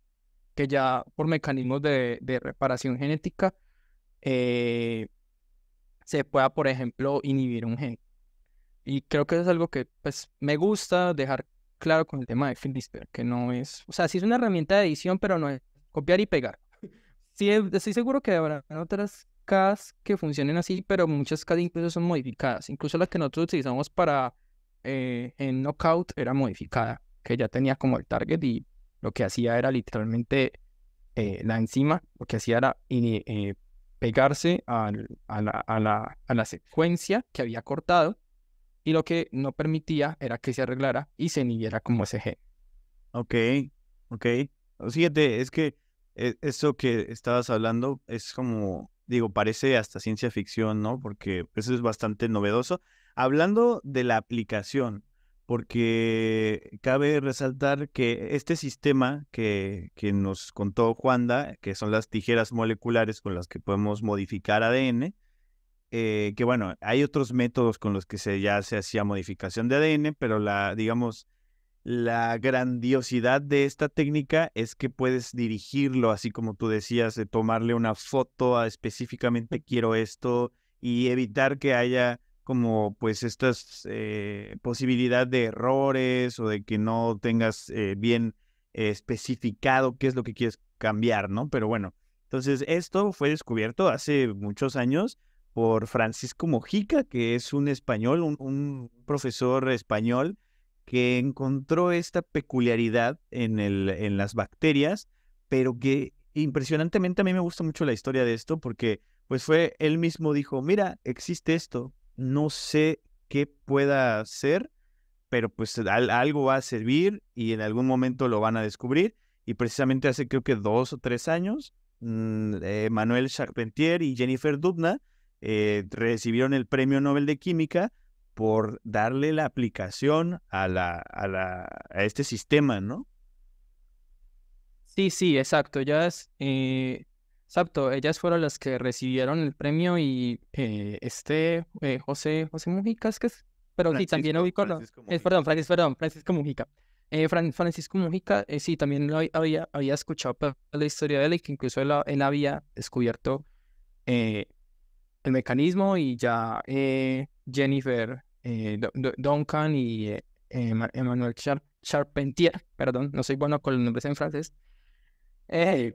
que ya por mecanismos de, de reparación genética eh, se pueda, por ejemplo, inhibir un gen. Y creo que eso es algo que pues, me gusta dejar claro con el tema de CRISPR, que no es, o sea, sí es una herramienta de edición, pero no es copiar y pegar. Sí, estoy seguro que habrá otras Cas que funcionen así, pero muchas Cas incluso son modificadas. Incluso las que nosotros utilizamos para eh, en Knockout era modificada, que ya tenía como el target y lo que hacía era literalmente eh, la enzima, lo que hacía era eh, pegarse al, a, la, a, la, a la secuencia que había cortado y lo que no permitía era que se arreglara y se inhibiera como ese gen. Ok, ok. Lo siguiente es que esto que estabas hablando es como... Digo, parece hasta ciencia ficción, ¿no? Porque eso es bastante novedoso. Hablando de la aplicación, porque cabe resaltar que este sistema que, que nos contó Juanda, que son las tijeras moleculares con las que podemos modificar A D N, eh, que bueno, hay otros métodos con los que se, ya se hacía modificación de A D N, pero la, digamos, la grandiosidad de esta técnica es que puedes dirigirlo, así como tú decías, de tomarle una foto a específicamente quiero esto y evitar que haya como pues estas eh, posibilidad de errores o de que no tengas eh, bien eh, especificado qué es lo que quieres cambiar, ¿no? Pero bueno, entonces esto fue descubierto hace muchos años por Francisco Mojica, que es un español, un, un profesor español, que encontró esta peculiaridad en, el, en las bacterias, pero que impresionantemente a mí me gusta mucho la historia de esto, porque pues fue él mismo dijo, mira, existe esto, no sé qué pueda ser, pero pues al, algo va a servir y en algún momento lo van a descubrir, y precisamente hace creo que dos o tres años, mmm, Emmanuel Charpentier y Jennifer Doudna eh, recibieron el Premio Nobel de Química por darle la aplicación a, la, a, la, a este sistema, ¿no? Sí, sí, exacto. Ellas, eh, exacto, ellas fueron las que recibieron el premio y eh, este eh, José, José Mojica, es que es, pero Francisco, sí, también ubicó, no, eh, perdón, Francis, perdón, Francisco Mojica. Eh, Fran, Francisco Mojica, eh, sí, también lo había, había escuchado la historia de él y que incluso él, él había descubierto eh, el mecanismo y ya eh, Jennifer... Eh, Duncan y eh, Emmanuel Char Charpentier, perdón, no soy bueno con los nombres en francés. Eh,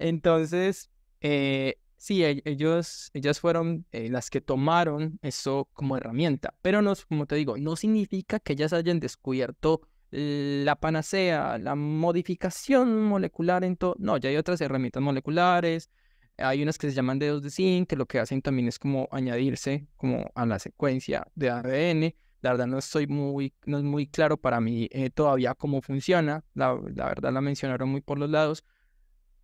entonces, Eh, sí, ellos, ellas fueron eh, las que tomaron eso como herramienta, pero no, como te digo, no significa que ellas hayan descubierto la panacea, la modificación molecular en todo. No, ya hay otras herramientas moleculares, hay unas que se llaman dedos de zinc, que lo que hacen también es como añadirse como a la secuencia de A D N. La verdad no estoy muy, no es muy claro para mí eh, todavía cómo funciona, la, la verdad la mencionaron muy por los lados,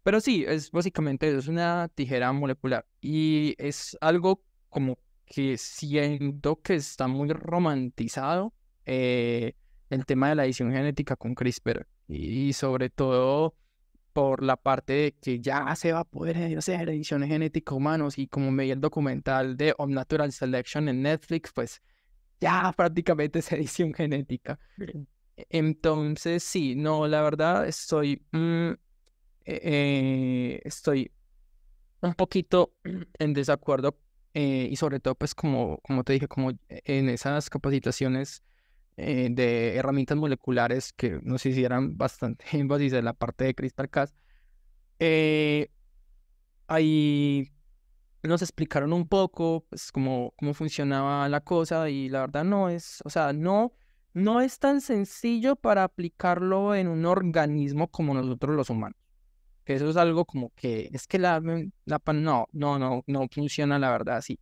pero sí, es básicamente es una tijera molecular y es algo como que siento que está muy romantizado, eh, el tema de la edición genética con CRISPR, y sobre todo por la parte de que ya se va a poder hacer ediciones genéticas humanos, y como me vi el documental de Natural Selection en Netflix, pues ya prácticamente es edición genética. Entonces sí, no, la verdad estoy mm, eh, estoy un poquito en desacuerdo, eh, y sobre todo pues como, como te dije, como en esas capacitaciones Eh, de herramientas moleculares que nos hicieran bastante énfasis en la parte de CRISPR-Cas. Eh, ahí nos explicaron un poco pues, cómo, cómo funcionaba la cosa, y la verdad no es, o sea, no, no es tan sencillo para aplicarlo en un organismo como nosotros los humanos. Que eso es algo como que, es que la, la no, no, no, no funciona la verdad así.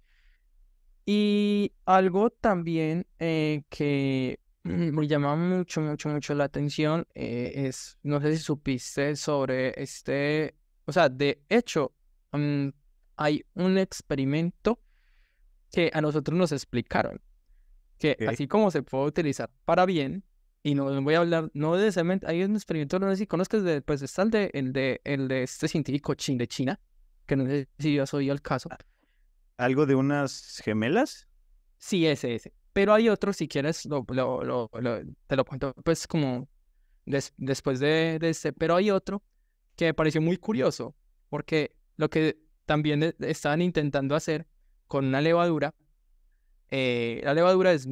Y algo también eh, que me llamaba mucho, mucho, mucho la atención eh, es, no sé si supiste sobre este, o sea, de hecho, um, hay un experimento que a nosotros nos explicaron, que ¿qué? Así como se puede utilizar para bien, y no voy a hablar, no necesariamente, hay un experimento, no sé si conozcas, de, pues está el de, el, de, el de este científico chin de China, que no sé si ya has oído el caso. ¿Algo de unas gemelas? Sí, ese, ese. Pero hay otro, si quieres, lo, lo, lo, lo, te lo cuento, pues, como des, después de, de este. Pero hay otro que me pareció muy curioso, porque lo que también estaban intentando hacer con una levadura, eh, la levadura es,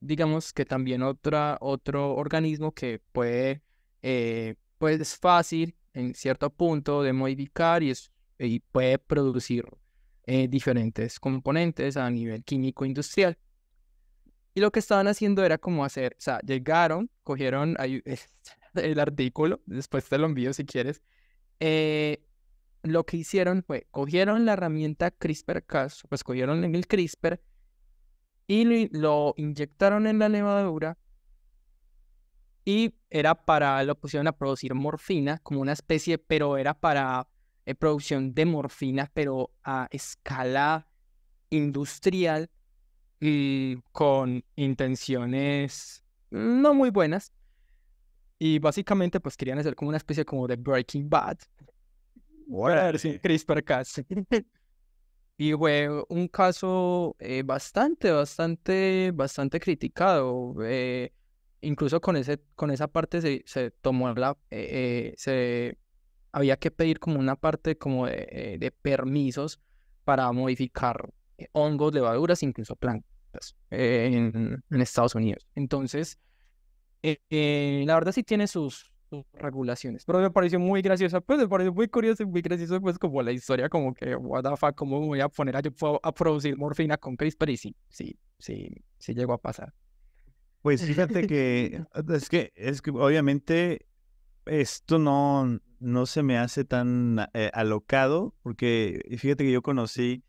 digamos, que también otra, otro organismo que puede, eh, pues, es fácil, en cierto punto, de modificar y, es, y puede producir Eh, diferentes componentes a nivel químico industrial. Y lo que estaban haciendo era como hacer, o sea, llegaron, cogieron ahí, el artículo, después te lo envío si quieres. Eh, lo que hicieron fue, cogieron la herramienta CRISPR-Cas, pues cogieron el CRISPR y lo inyectaron en la levadura, y era para, lo pusieron a producir morfina, como una especie, pero era para Eh, producción de morfina, pero a escala industrial y con intenciones no muy buenas. Y básicamente pues querían hacer como una especie como de Breaking Bad. What? Sí. CRISPR-Cas. Y fue un caso eh, bastante, bastante, bastante criticado. Eh, incluso con, ese, con esa parte se, se tomó la... Eh, eh, se, había que pedir como una parte como de, de permisos para modificar hongos, levaduras, incluso plantas eh, en, en Estados Unidos. Entonces, eh, eh, la verdad sí tiene sus, sus regulaciones. Pero me pareció muy graciosa, pues me pareció muy curioso y muy gracioso, pues como la historia, como que, what the fuck, ¿cómo voy a poner a, a producir morfina con CRISPR? Y sí, sí, sí, sí llegó a pasar. Pues fíjate que, es que, es que obviamente esto no... no se me hace tan eh, alocado, porque fíjate que yo conocí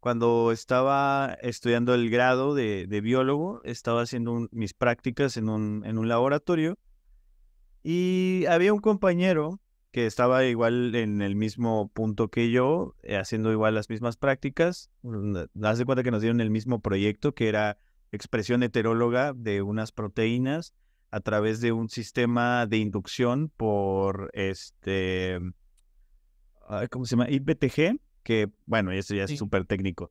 cuando estaba estudiando el grado de, de biólogo, estaba haciendo un, mis prácticas en un, en un laboratorio, y había un compañero que estaba igual en el mismo punto que yo, eh, haciendo igual las mismas prácticas. Haz de cuenta que nos dieron el mismo proyecto, que era expresión heteróloga de unas proteínas a través de un sistema de inducción por, este, ¿cómo se llama? I B T G, que, bueno, eso ya es súper técnico.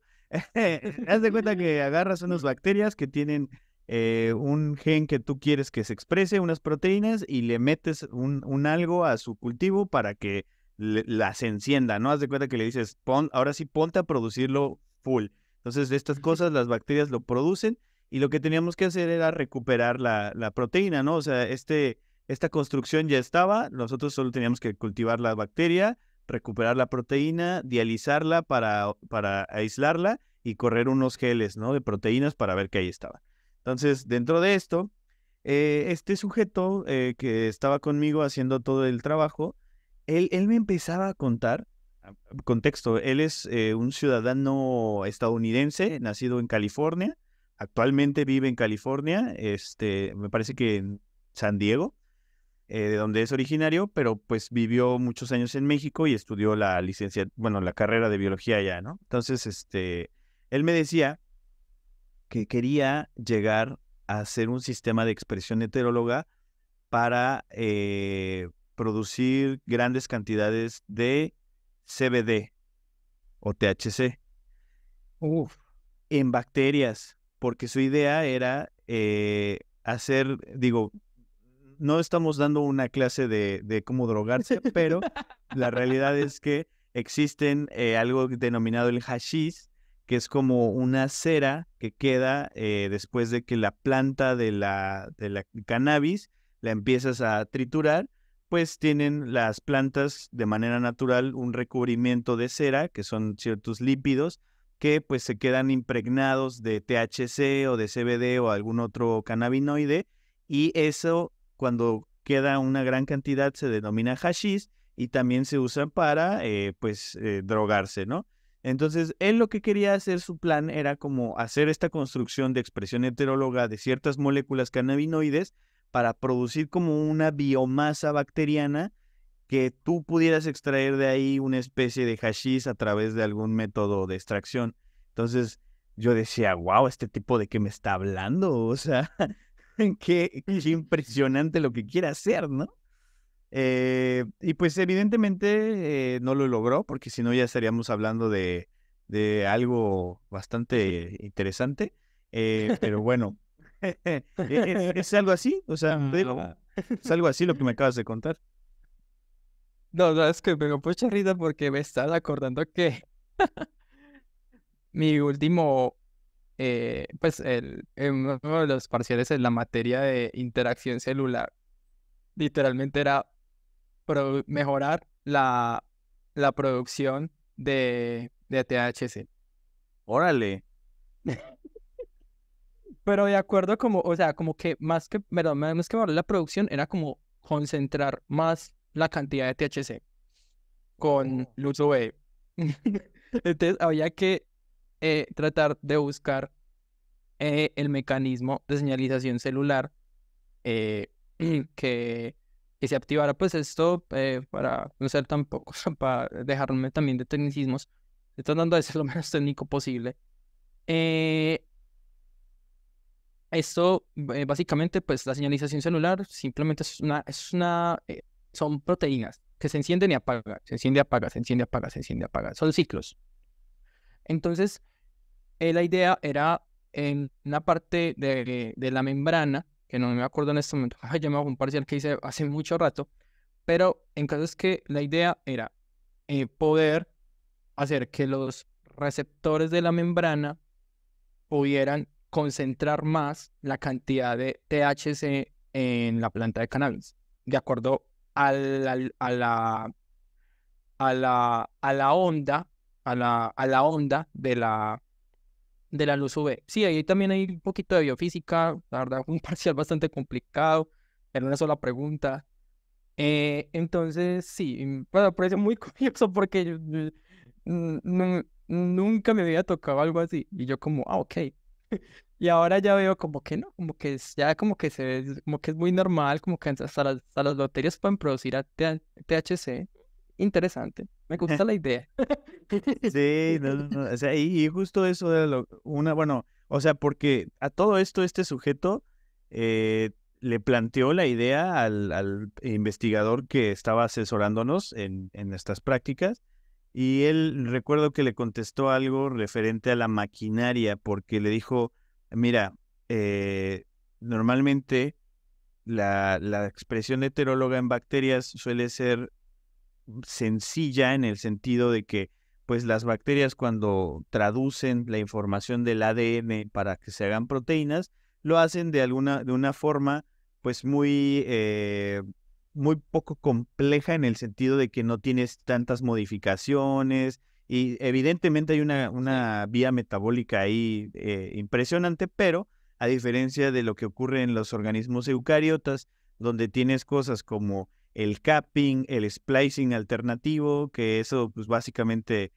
Haz de cuenta que agarras unas bacterias que tienen eh, un gen que tú quieres que se exprese, unas proteínas, y le metes un, un algo a su cultivo para que le, las encienda, ¿no? Haz de cuenta que le dices, pon, ahora sí ponte a producirlo full. Entonces, estas cosas, las bacterias lo producen, y lo que teníamos que hacer era recuperar la, la proteína, ¿no? O sea, este, esta construcción ya estaba, nosotros solo teníamos que cultivar la bacteria, recuperar la proteína, dializarla para, para aislarla y correr unos geles, ¿no?, de proteínas para ver que ahí estaba. Entonces, dentro de esto, eh, este sujeto eh, que estaba conmigo haciendo todo el trabajo, él, él me empezaba a contar, contexto, él es eh, un ciudadano estadounidense, nacido en California, actualmente vive en California, este, me parece que en San Diego, eh, de donde es originario, pero pues vivió muchos años en México y estudió la licencia, bueno, la carrera de biología allá, ¿no? Entonces, este, él me decía que quería llegar a hacer un sistema de expresión heteróloga para eh, producir grandes cantidades de C B D o T H C Uf. en bacterias, porque su idea era eh, hacer, digo, no estamos dando una clase de, de cómo drogarse, pero la realidad es que existen eh, algo denominado el hashish, que es como una cera que queda eh, después de que la planta de la, de la cannabis la empiezas a triturar, pues tienen las plantas de manera natural un recubrimiento de cera, que son ciertos lípidos, que pues se quedan impregnados de T H C o de C B D o algún otro cannabinoide, y eso cuando queda una gran cantidad se denomina hashish y también se usa para eh, pues eh, drogarse, ¿no? Entonces él lo que quería hacer, su plan era como hacer esta construcción de expresión heteróloga de ciertas moléculas cannabinoides para producir como una biomasa bacteriana que tú pudieras extraer de ahí una especie de hashish a través de algún método de extracción. Entonces yo decía, wow, ¿este tipo de qué me está hablando? O sea, qué, qué impresionante lo que quiere hacer, ¿no? Eh, y pues evidentemente eh, no lo logró, porque si no ya estaríamos hablando de, de algo bastante interesante. Eh, pero bueno... ¿Es, es, ¿Es algo así? O sea, ¿es algo así lo que me acabas de contar? No, no, es que me puse risa porque me estaba acordando que mi último, eh, pues, el, uno de los parciales en la materia de interacción celular, literalmente era pro mejorar la, la producción de, de T H C. ¡Órale! Pero de acuerdo como, o sea, como que más que, perdón, más que la producción era como concentrar más la cantidad de T H C con oh. luz U V. Entonces había que eh, tratar de buscar eh, el mecanismo de señalización celular eh, que, que se activara, pues esto eh, para no ser tampoco, para dejarme también de tecnicismos, estoy tratando de ser lo menos técnico posible. Eh... Esto, eh, básicamente, pues la señalización celular simplemente es una, es una eh, son proteínas que se encienden y apagan, se enciende y apaga, se enciende y apaga, se enciende y apaga, son ciclos. Entonces, eh, la idea era en una parte de, de la membrana, que no me acuerdo en este momento, yo me hago un parcial que hice hace mucho rato, pero en caso es que la idea era eh, poder hacer que los receptores de la membrana pudieran concentrar más la cantidad de T H C en la planta de cannabis, de acuerdo a la, a la, a la, a la onda, a la, a la onda de la, de la luz U V. Sí, ahí también hay un poquito de biofísica, la verdad, un parcial bastante complicado, era una sola pregunta. Eh, entonces, sí, bueno, parece muy curioso porque yo, yo, nunca me había tocado algo así, y yo como, ah, ok. Y ahora ya veo como que no, como que ya como que se ve, como que es muy normal, como que hasta las, hasta las bacterias pueden producir a T H C. Interesante, me gusta la idea. Sí, no, no, o sea, y, y justo eso de lo, una, bueno, o sea, porque a todo esto este sujeto eh, le planteó la idea al, al investigador que estaba asesorándonos en, en estas prácticas. Y él, recuerdo que le contestó algo referente a la maquinaria, porque le dijo, mira, eh, normalmente la, la expresión heteróloga en bacterias suele ser sencilla en el sentido de que pues las bacterias cuando traducen la información del A D N para que se hagan proteínas, lo hacen de alguna de una forma pues muy... Eh, muy poco compleja en el sentido de que no tienes tantas modificaciones y evidentemente hay una, una vía metabólica ahí eh, impresionante, pero a diferencia de lo que ocurre en los organismos eucariotas, donde tienes cosas como el capping, el splicing alternativo, que eso pues básicamente,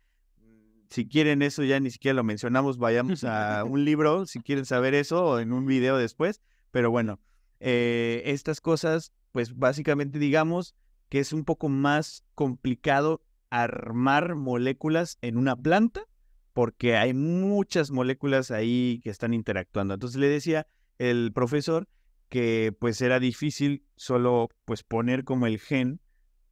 si quieren eso ya ni siquiera lo mencionamos, vayamos a un libro si quieren saber eso o en un video después, pero bueno, eh, estas cosas pues básicamente digamos que es un poco más complicado armar moléculas en una planta porque hay muchas moléculas ahí que están interactuando. Entonces le decía el profesor que pues era difícil solo pues poner como el gen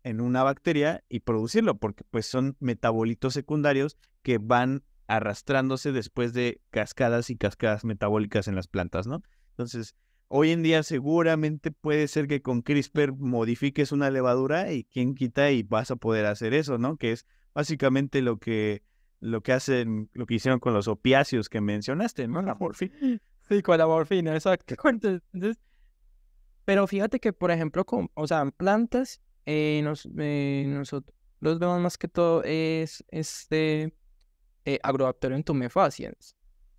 en una bacteria y producirlo, porque pues son metabolitos secundarios que van arrastrándose después de cascadas y cascadas metabólicas en las plantas, ¿no? Entonces, hoy en día seguramente puede ser que con CRISPR modifiques una levadura y quién quita y vas a poder hacer eso, ¿no? Que es básicamente lo que, lo que hacen, lo que hicieron con los opiáceos que mencionaste, ¿no? La morfina. Sí, con la morfina, exacto. Entonces, pero fíjate que, por ejemplo, con, o sea, en plantas, eh, nos, eh, nosotros los vemos más que todo es este eh, Agrobacterium tumefaciens,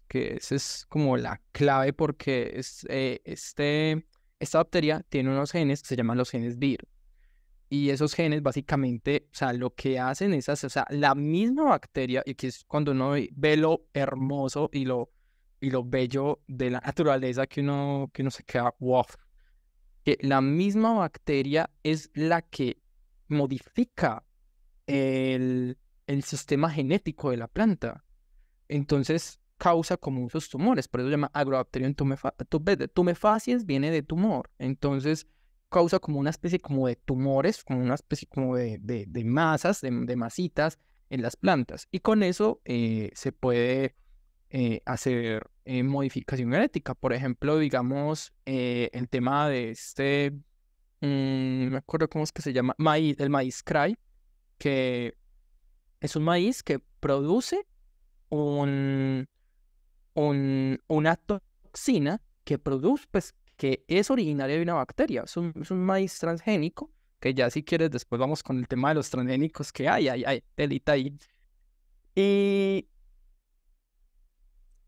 que esa es como la clave porque es, eh, este, esta bacteria tiene unos genes que se llaman los genes vir. Y esos genes básicamente, o sea, lo que hacen es, o sea, la misma bacteria, y que es cuando uno ve lo hermoso y lo y lo bello de la naturaleza que uno, que uno se queda, wow, que la misma bacteria es la que modifica el, el sistema genético de la planta. Entonces causa como muchos tumores, por eso se llama Agrobacterium tumefaciens, viene de tumor, entonces causa como una especie como de tumores, como una especie como de, de, de masas, de, de masitas en las plantas, y con eso eh, se puede... Eh, hacer eh, modificación genética, por ejemplo, digamos, eh, el tema de este, um, no me acuerdo cómo es que se llama, maíz, el maíz cray, que es un maíz que produce un, un, una toxina que produce, pues, que es originaria de una bacteria, es un, es un maíz transgénico, que ya si quieres después vamos con el tema de los transgénicos que hay, hay, hay, telita ahí, y...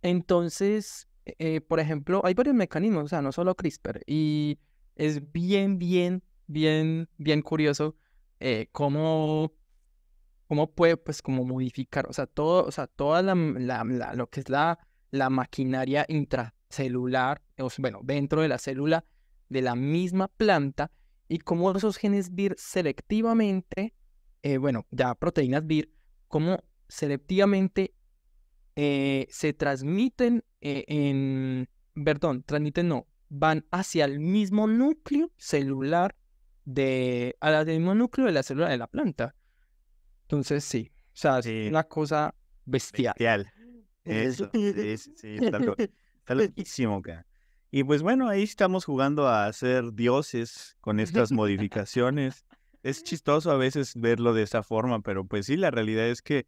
Entonces, eh, por ejemplo, hay varios mecanismos, o sea, no solo CRISPR, y es bien, bien, bien, bien curioso eh, cómo, cómo puede, pues, como modificar, o sea, todo, o sea, toda la, la, la, lo que es la, la maquinaria intracelular, o sea, bueno, dentro de la célula de la misma planta, y cómo esos genes vir selectivamente, eh, bueno, ya proteínas vir, cómo selectivamente Eh, se transmiten eh, en, perdón, transmiten no, van hacia el mismo núcleo celular de, al mismo núcleo de la célula de la planta. Entonces sí, o sea, sí. Es una cosa bestial. Bestial. Eso, sí, sí, está, lo, está loquísimo, cara. Y pues bueno, ahí estamos jugando a ser dioses con estas modificaciones. Es chistoso a veces verlo de esa forma, pero pues sí, la realidad es que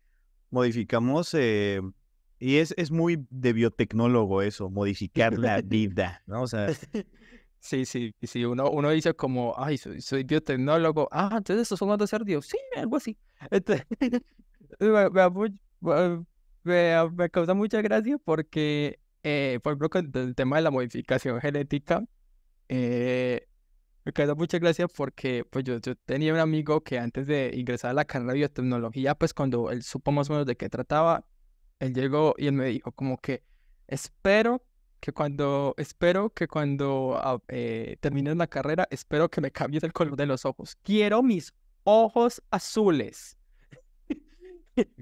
modificamos... Eh, Y es, es muy de biotecnólogo eso, modificar la vida, ¿no? O sea... Sí, sí, sí, uno, uno dice como, ay, soy, soy biotecnólogo, ah, entonces eso son los ser Dios, sí, algo así. Entonces, me, me, me, me causa mucha gracia porque, eh, por ejemplo, con el tema de la modificación genética, eh, me causa mucha gracia porque pues yo, yo tenía un amigo que antes de ingresar a la carrera de biotecnología, pues cuando él supo más o menos de qué trataba, él llegó y él me dijo como que espero que cuando, espero que cuando eh, termines la carrera, espero que me cambies el color de los ojos. Quiero mis ojos azules.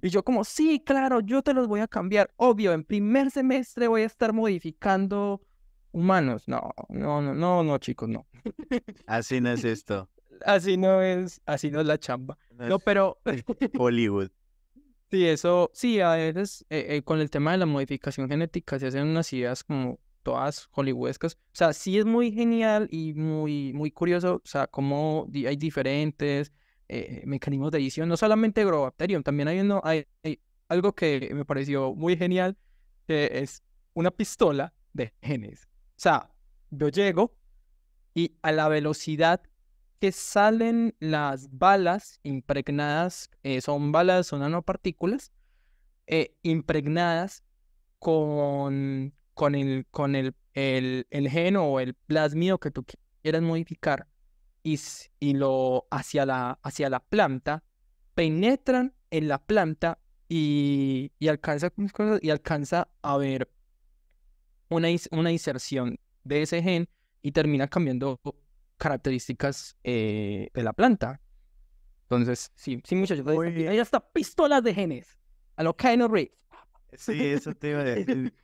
Y yo como, sí, claro, yo te los voy a cambiar. Obvio, en primer semestre voy a estar modificando humanos. No, no, no, no, no chicos, no. Así no es esto. Así no es, así no es la chamba. No, no pero... Hollywood. Sí, eso, sí, a veces eh, eh, con el tema de la modificación genética se hacen unas ideas como todas hollywoodescas. O sea, sí es muy genial y muy, muy curioso, o sea, cómo di- hay diferentes eh, mecanismos de edición, no solamente Agrobacterium, también hay, uno, hay, hay algo que me pareció muy genial, que es una pistola de genes. O sea, yo llego y a la velocidad que salen las balas impregnadas, eh, son balas, son nanopartículas, eh, impregnadas con, con, el, con el, el, el gen o el plásmido que tú quieras modificar y, y lo hacia la, hacia la planta, penetran en la planta y, y, alcanza, y alcanza a ver una, una inserción de ese gen y termina cambiando características eh, de la planta. Entonces, sí, sí, muchachos. Hay hasta pistolas de genes. A lo Keanu Reeves. Sí, eso te iba a decir.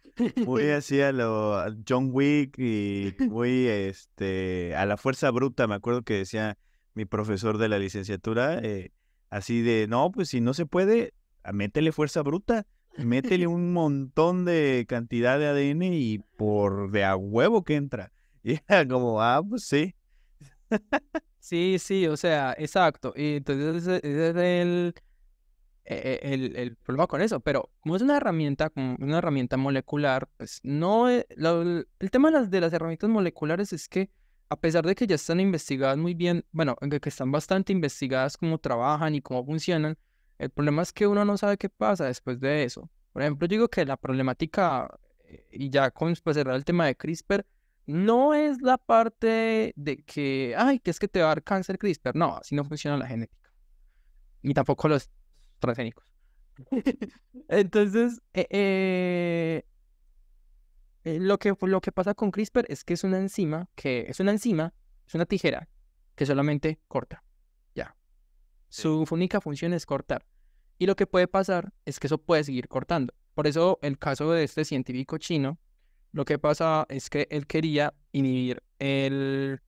Muy así a lo a John Wick y muy este, a la fuerza bruta. Me acuerdo que decía mi profesor de la licenciatura, eh, así de, no, pues si no se puede, métele fuerza bruta. Métele un montón de cantidad de A D N y por de a huevo que entra. Y era como, ah, pues sí. Sí, sí, o sea, exacto. Y entonces ese, ese es el, el, el problema con eso. Pero como es una herramienta, como una herramienta molecular, pues no es, lo, el tema de las, de las herramientas moleculares es que a pesar de que ya están investigadas muy bien, bueno, de que están bastante investigadas cómo trabajan y cómo funcionan, el problema es que uno no sabe qué pasa después de eso. Por ejemplo, yo digo que la problemática, y ya con pues, cerrar el tema de CRISPR, no es la parte de que, ay, que es que te va a dar cáncer CRISPR. No, así no funciona la genética. Ni tampoco los transgénicos. Entonces, eh, eh, eh, lo, que, lo que pasa con CRISPR es que es una enzima, que es una enzima, es una tijera que solamente corta. Ya. Sí. Su única función es cortar. Y lo que puede pasar es que eso puede seguir cortando. Por eso, el caso de este científico chino, lo que pasa es que él quería inhibir el,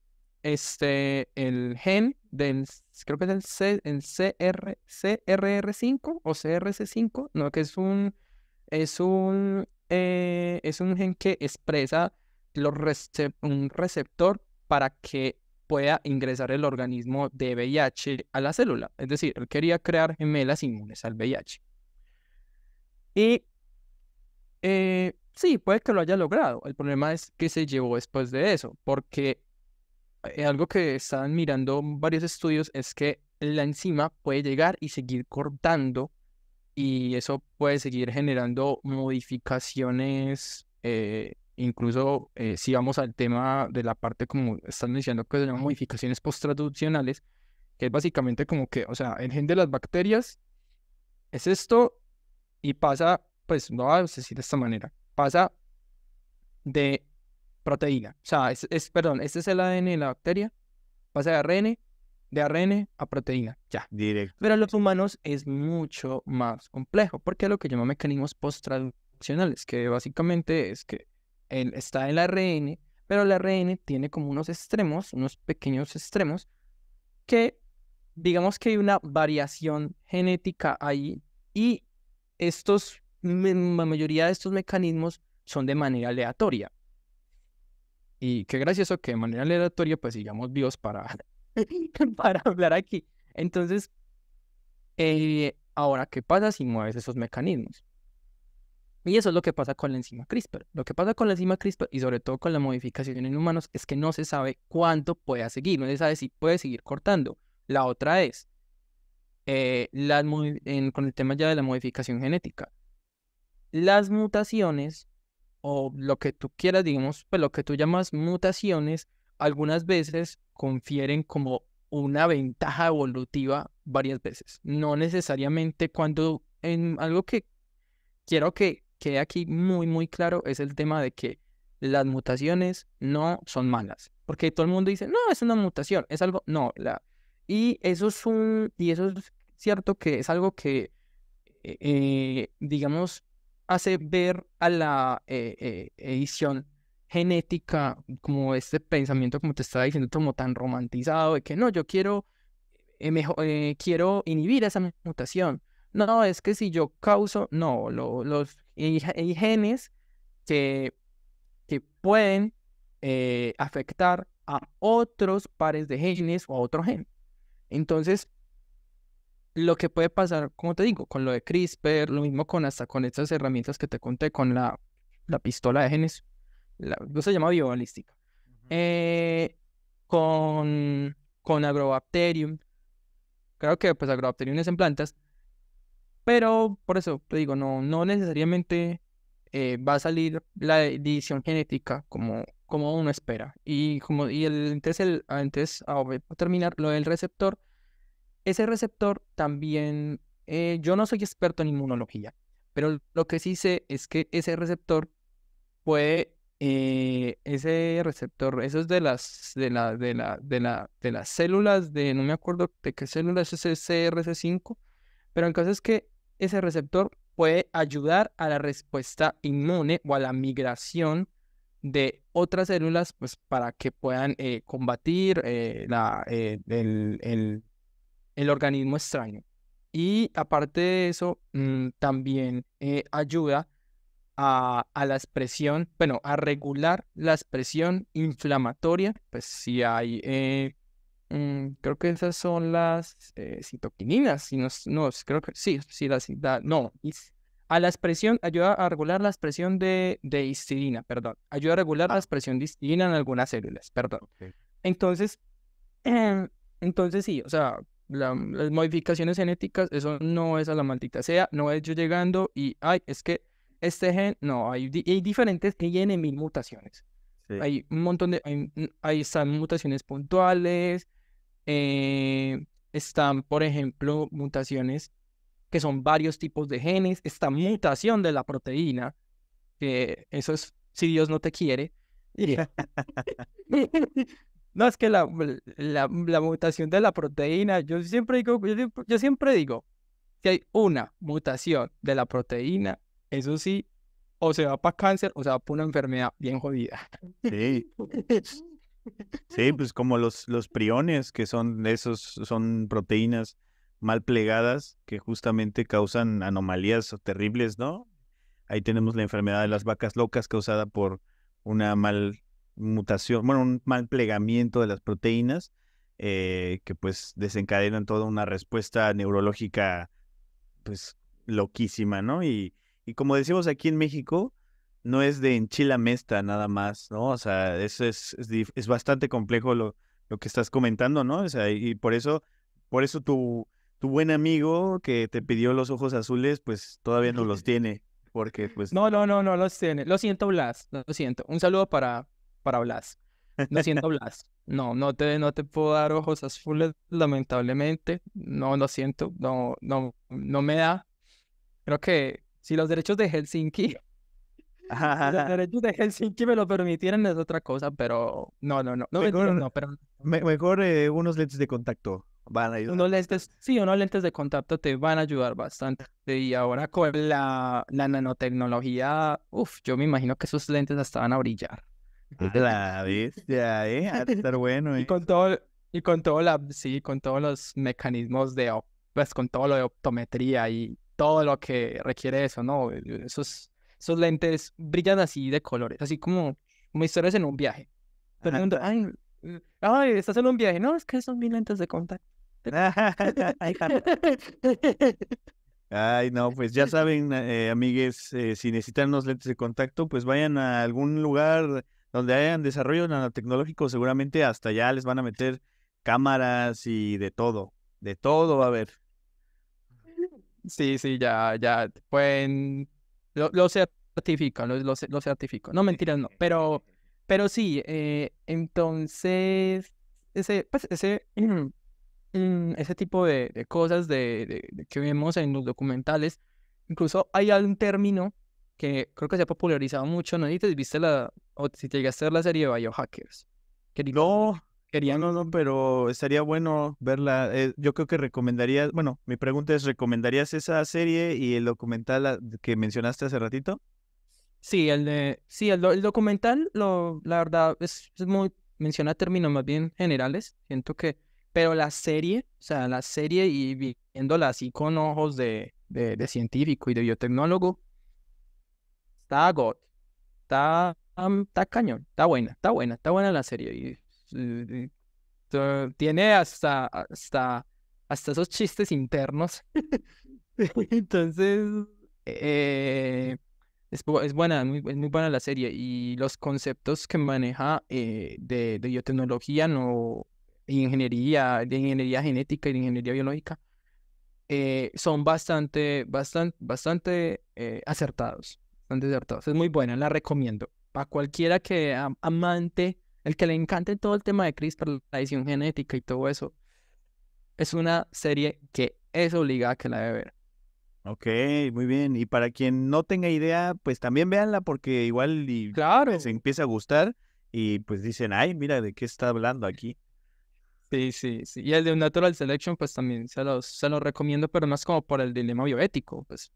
este, el gen del, creo que es el, C, el C R, C R R cinco o C R C cinco, no, que es un, es un, eh, es un gen que expresa los rece un receptor para que pueda ingresar el organismo de V I H a la célula. Es decir, él quería crear gemelas inmunes al V I H. Y, eh... sí, puede que lo haya logrado. El problema es que se llevó después de eso, porque algo que estaban mirando varios estudios es que la enzima puede llegar y seguir cortando y eso puede seguir generando modificaciones, eh, incluso eh, si vamos al tema de la parte como están diciendo que se llaman modificaciones post-traduccionales, que es básicamente como que, o sea, el gen de las bacterias es esto y pasa, pues no voy a decir de esta manera, pasa de proteína, o sea, es, es, perdón, este es el A D N de la bacteria, pasa de A R N, de A R N a proteína, ya. Directo. Pero en los humanos es mucho más complejo, porque es lo que llaman mecanismos post-traduccionales, que básicamente es que él está el A R N, pero el A R N tiene como unos extremos, unos pequeños extremos, que digamos que hay una variación genética ahí, y estos... la mayoría de estos mecanismos son de manera aleatoria. Y qué gracioso que de manera aleatoria pues sigamos vivos para, para hablar aquí. Entonces, eh, ahora, ¿qué pasa si mueves esos mecanismos? Y eso es lo que pasa con la enzima CRISPR. Lo que pasa con la enzima CRISPR y sobre todo con la modificación en humanos es que no se sabe cuánto puede seguir, no se sabe si puede seguir cortando. La otra es, eh, la, en, con el tema ya de la modificación genética, las mutaciones, o lo que tú quieras, digamos, pues lo que tú llamas mutaciones, algunas veces confieren como una ventaja evolutiva varias veces. No necesariamente cuando, en algo que quiero que quede aquí muy, muy claro, es el tema de que las mutaciones no son malas. Porque todo el mundo dice, no, es una mutación, es algo, no. La... Y eso es un, y eso es cierto que es algo que, eh, digamos, hace ver a la eh, eh, edición genética como este pensamiento, como te estaba diciendo, como tan romantizado, de que no, yo quiero, eh, mejor, eh, quiero inhibir esa mutación. No, no, es que si yo causo, no, lo, los hay, hay genes que, que pueden eh, afectar a otros pares de genes o a otro gen. Entonces, lo que puede pasar, como te digo, con lo de CRISPR, lo mismo con hasta con estas herramientas que te conté, con la, la pistola de genes, la, no se llama biobalística, uh-huh. eh, con, con Agrobacterium. Claro que pues Agrobacterium es en plantas, pero por eso te digo, no, no necesariamente eh, va a salir la edición genética como, como uno espera. Y como y el, entonces, el, antes ah, voy a terminar lo del receptor. Ese receptor también, eh, yo no soy experto en inmunología, pero lo que sí sé es que ese receptor puede... Eh, ese receptor, eso es de las de la de la de la de las células de no me acuerdo de qué célula es ese C R C cinco, pero el caso es que ese receptor puede ayudar a la respuesta inmune o a la migración de otras células, pues para que puedan eh, combatir eh, la, eh, el, el, el organismo extraño. Y aparte de eso, mmm, también eh, ayuda A, a la expresión, bueno, a regular la expresión inflamatoria, pues si hay, eh, mm, creo que esas son las eh, citokininas, si no, no, creo que sí, sí, la, la, no, a la expresión, ayuda a regular la expresión de, de histidina, perdón, ayuda a regular ah. la expresión de histidina en algunas células, perdón. Okay. Entonces, eh, entonces sí, o sea, La, las modificaciones genéticas, eso no es a la maldita sea, no es yo llegando y, ay, es que este gen, no, hay, hay diferentes, tienen mil mutaciones. Sí. Hay un montón de, hay, ahí están mutaciones puntuales, eh, están, por ejemplo, mutaciones que son varios tipos de genes, está mutación de la proteína, que eso es, si Dios no te quiere. No, es que la, la, la mutación de la proteína, yo siempre digo, yo, yo siempre digo, que hay una mutación de la proteína, eso sí, o se va para cáncer o se va para una enfermedad bien jodida. Sí, sí, pues como los, los priones, que son esos, son proteínas mal plegadas que justamente causan anomalías terribles, ¿no? Ahí tenemos la enfermedad de las vacas locas causada por una mal mutación, bueno, un mal plegamiento de las proteínas eh, que pues desencadenan toda una respuesta neurológica pues loquísima, ¿no? Y Y como decimos aquí en México, no es de enchila mesta nada más, ¿no? O sea, eso es, es, es bastante complejo lo, lo que estás comentando, ¿no? O sea, y por eso, por eso tu, tu buen amigo que te pidió los ojos azules, pues todavía no los tiene, porque pues... No, no, no, no los tiene. Lo siento, Blas, lo siento. Un saludo para, para Blas. Lo siento, Blas. No, no te, no te puedo dar ojos azules, lamentablemente. No, lo siento. No, no, no me da. Creo que... Si los derechos de Helsinki, ajá, ajá. los derechos de Helsinki me lo permitieran es otra cosa, pero no, no, no, no, mejor, no pero... me, mejor eh, unos lentes de contacto van a ayudar. Unos lentes, sí, unos lentes de contacto te van a ayudar bastante. Y ahora con la, la nanotecnología, uff, yo me imagino que esos lentes hasta van a brillar. La bestia, eh, a estar bueno. Eh. Y con todo, y con todo la, sí, con todos los mecanismos de, pues, con todo lo de optometría y todo lo que requiere eso, ¿no? Esos, esos lentes brillan así de colores, así como, como historias en un viaje. Pero en, ay, ay, estás en un viaje. No, es que son mis lentes de contacto. Ay, no, pues ya saben, eh, amigues, eh, si necesitan unos lentes de contacto, pues vayan a algún lugar donde hayan desarrollo nanotecnológico, seguramente hasta allá les van a meter cámaras y de todo. De todo va a haber. Sí, sí, ya, ya, pueden, lo, lo certifican, lo, lo, lo certifico, no, mentiras, no, pero, pero sí, eh, entonces, ese, pues, ese, mm, ese tipo de, de cosas de, de, de que vemos en los documentales, incluso hay algún término que creo que se ha popularizado mucho, ¿no? Y te viste la, o si te llegaste a ver la serie de Biohackers. No, Querían... No, no, pero estaría bueno verla. Eh, yo creo que recomendarías, bueno, mi pregunta es, ¿recomendarías esa serie y el documental que mencionaste hace ratito? Sí, el de, sí, el, el documental, lo, la verdad, es, es muy, menciona términos más bien generales, siento que, pero la serie, o sea, la serie y viéndola así con ojos de, de, de científico y de biotecnólogo, está got, está, um, está cañón, está buena, está buena, está buena la serie y... tiene hasta hasta hasta esos chistes internos. Entonces eh, es, es buena, es muy, es muy buena la serie y los conceptos que maneja eh, de, de biotecnología no ingeniería, de ingeniería genética y de ingeniería biológica, eh, son bastante, bastante, bastante eh, acertados, bastante acertados. Es muy buena, la recomiendo. Para cualquiera que am amante, el que le encante todo el tema de CRISPR, la edición genética y todo eso, es una serie que es obligada a que la debe ver. Ok, muy bien. Y para quien no tenga idea, pues también véanla, porque igual y claro, se empieza a gustar y pues dicen, ay, mira, ¿de qué está hablando aquí? Sí, sí, sí. Y el de Natural Selection, pues también se los, se los recomiendo, pero más como por el dilema bioético, pues.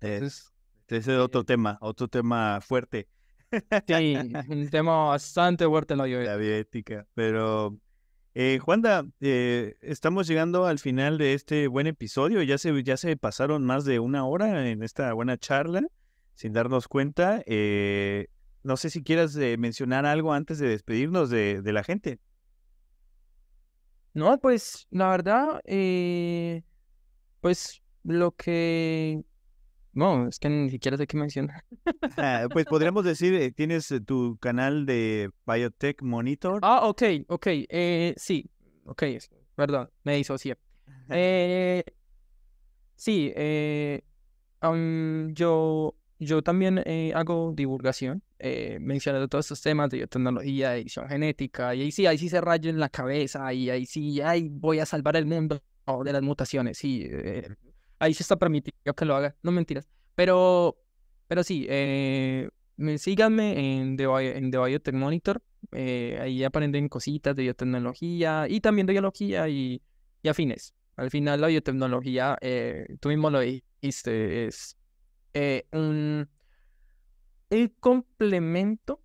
Entonces, es, ese es otro eh, tema, otro tema fuerte. Sí, un tema bastante fuerte en la bioética. La bioética, pero... Eh, Juanda, eh, estamos llegando al final de este buen episodio. Ya se, ya se pasaron más de una hora en esta buena charla, sin darnos cuenta. Eh, no sé si quieras eh, mencionar algo antes de despedirnos de, de la gente. No, pues la verdad, eh, pues lo que... No, es que ni siquiera sé qué mencionar. Ah, pues podríamos decir, tienes tu canal de Biotech Monitor. Ah, ok, ok, eh, sí, ok, perdón, me disocié. Eh, sí, eh, um, yo, yo también eh, hago divulgación, eh, mencionando todos estos temas de biotecnología, edición genética, y ahí sí, ahí sí se rayo en la cabeza, y ahí sí, ahí voy a salvar el mundo de las mutaciones, sí, eh, ahí se está permitido que lo haga, no mentiras. Pero pero sí, eh, síganme en The, Bio, en The Biotech Monitor. Eh, ahí aprenden cositas de biotecnología y también de biología y, y afines. Al final la biotecnología, eh, tú mismo lo dijiste, es eh, un, el complemento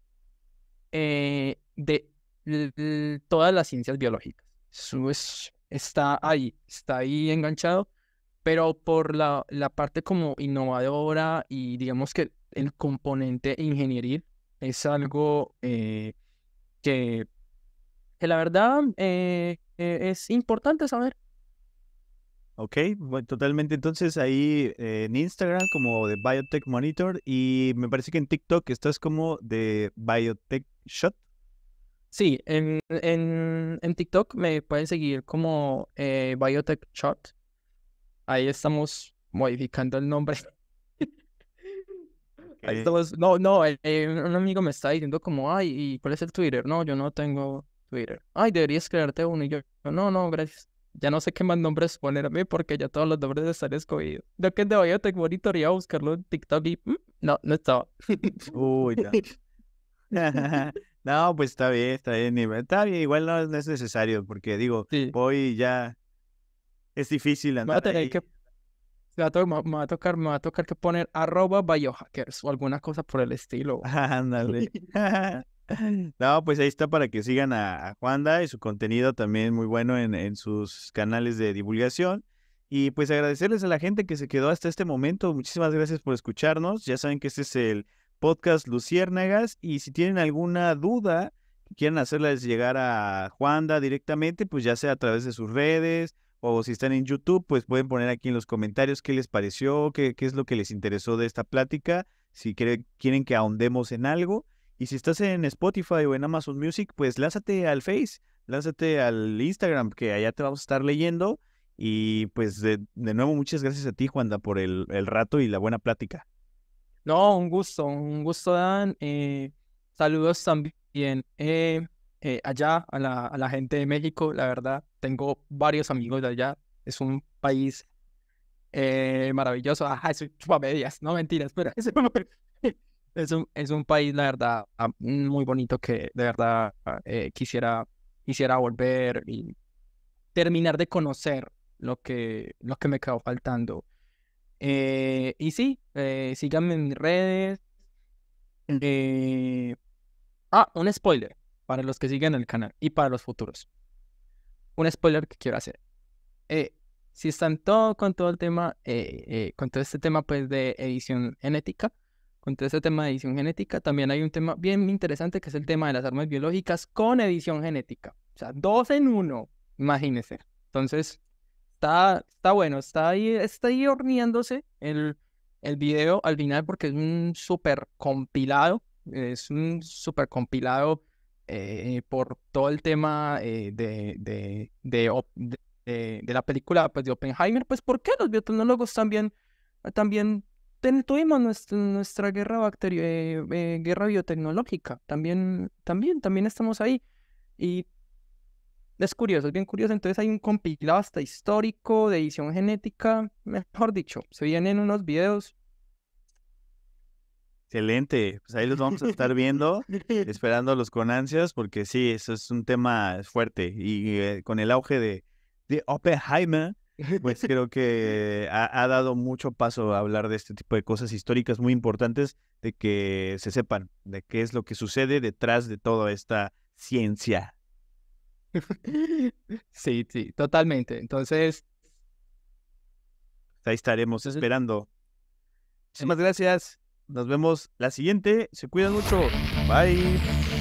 eh, de, de, de todas las ciencias biológicas. Eso es, está ahí, está ahí enganchado. Pero por la, la parte como innovadora y digamos que el componente ingeniería es algo eh, que, que la verdad eh, eh, es importante saber. Ok, bueno, totalmente. Entonces ahí eh, en Instagram como de Biotech Monitor, y me parece que en TikTok estás como de Biotech Shot. Sí, en, en, en TikTok me pueden seguir como eh, Biotech Shot. Ahí estamos modificando el nombre. Okay. Ahí estamos... No, no, eh, un amigo me está diciendo como, ay, ¿y cuál es el Twitter? No, yo no tengo Twitter. Ay, deberías crearte uno. Y yo, no, no, gracias. Ya no sé qué más nombres ponerme porque ya todos los nombres están escogidos. Lo que es de Biotech Monitor, iba a buscarlo en TikTok y... ¿Mm? No, no estaba. Uy, no. No, pues está bien, está bien. Está bien, igual no, no es necesario porque, digo, sí. voy ya... Es difícil andar ahí. Que, me, va tocar, me, va tocar, me va a tocar que poner arroba biohackers o alguna cosa por el estilo. Ándale. No, pues ahí está para que sigan a, a Juanda y su contenido también muy bueno en, en sus canales de divulgación. Y pues agradecerles a la gente que se quedó hasta este momento. Muchísimas gracias por escucharnos. Ya saben que este es el podcast Luciérnagas, y si tienen alguna duda que quieran hacerles llegar a Juanda directamente, pues ya sea a través de sus redes, o si están en YouTube, pues pueden poner aquí en los comentarios qué les pareció, qué, qué es lo que les interesó de esta plática, si quiere, quieren que ahondemos en algo. Y si estás en Spotify o en Amazon Music, pues lánzate al Face, lánzate al Instagram, que allá te vamos a estar leyendo. Y pues de, de nuevo, muchas gracias a ti, Juanda, por el, el rato y la buena plática. No, un gusto, un gusto, Dan. Eh, saludos también. Eh... Eh, allá a la, a la gente de México, la verdad, tengo varios amigos de allá, es un país eh, maravilloso, ajá, soy chupamedias, no mentiras, pero es, es, un, es un país, la verdad, muy bonito que de verdad eh, quisiera, quisiera volver y terminar de conocer lo que, lo que me quedó faltando. Eh, y sí, eh, síganme en mis redes. Eh, ah, un spoiler. Para los que siguen el canal y para los futuros. Un spoiler que quiero hacer. Eh, si están todo con todo el tema, eh, eh, con todo este tema pues de edición genética, con todo este tema de edición genética, también hay un tema bien interesante que es el tema de las armas biológicas con edición genética. O sea, dos en uno, imagínense. Entonces, está, está bueno, está ahí, está ahí horneándose el, el video al final porque es un súper compilado, es un súper compilado eh, por todo el tema eh, de, de, de, de, de, de la película pues, de Oppenheimer, pues ¿por qué los biotecnólogos también, también ten, tuvimos nuestra, nuestra guerra, bacteri eh, eh, guerra biotecnológica? También, también, también estamos ahí. Y es curioso, es bien curioso. Entonces hay un compilado hasta histórico de edición genética, mejor dicho. Se vienen unos videos. Excelente, pues ahí los vamos a estar viendo, esperándolos con ansias, porque sí, eso es un tema fuerte. Y eh, con el auge de, de Oppenheimer, pues creo que ha, ha dado mucho paso a hablar de este tipo de cosas históricas muy importantes, de que se sepan de qué es lo que sucede detrás de toda esta ciencia. Sí, sí, totalmente. Entonces, ahí estaremos esperando. Muchísimas gracias. Nos vemos la siguiente. Se cuidan mucho. Bye.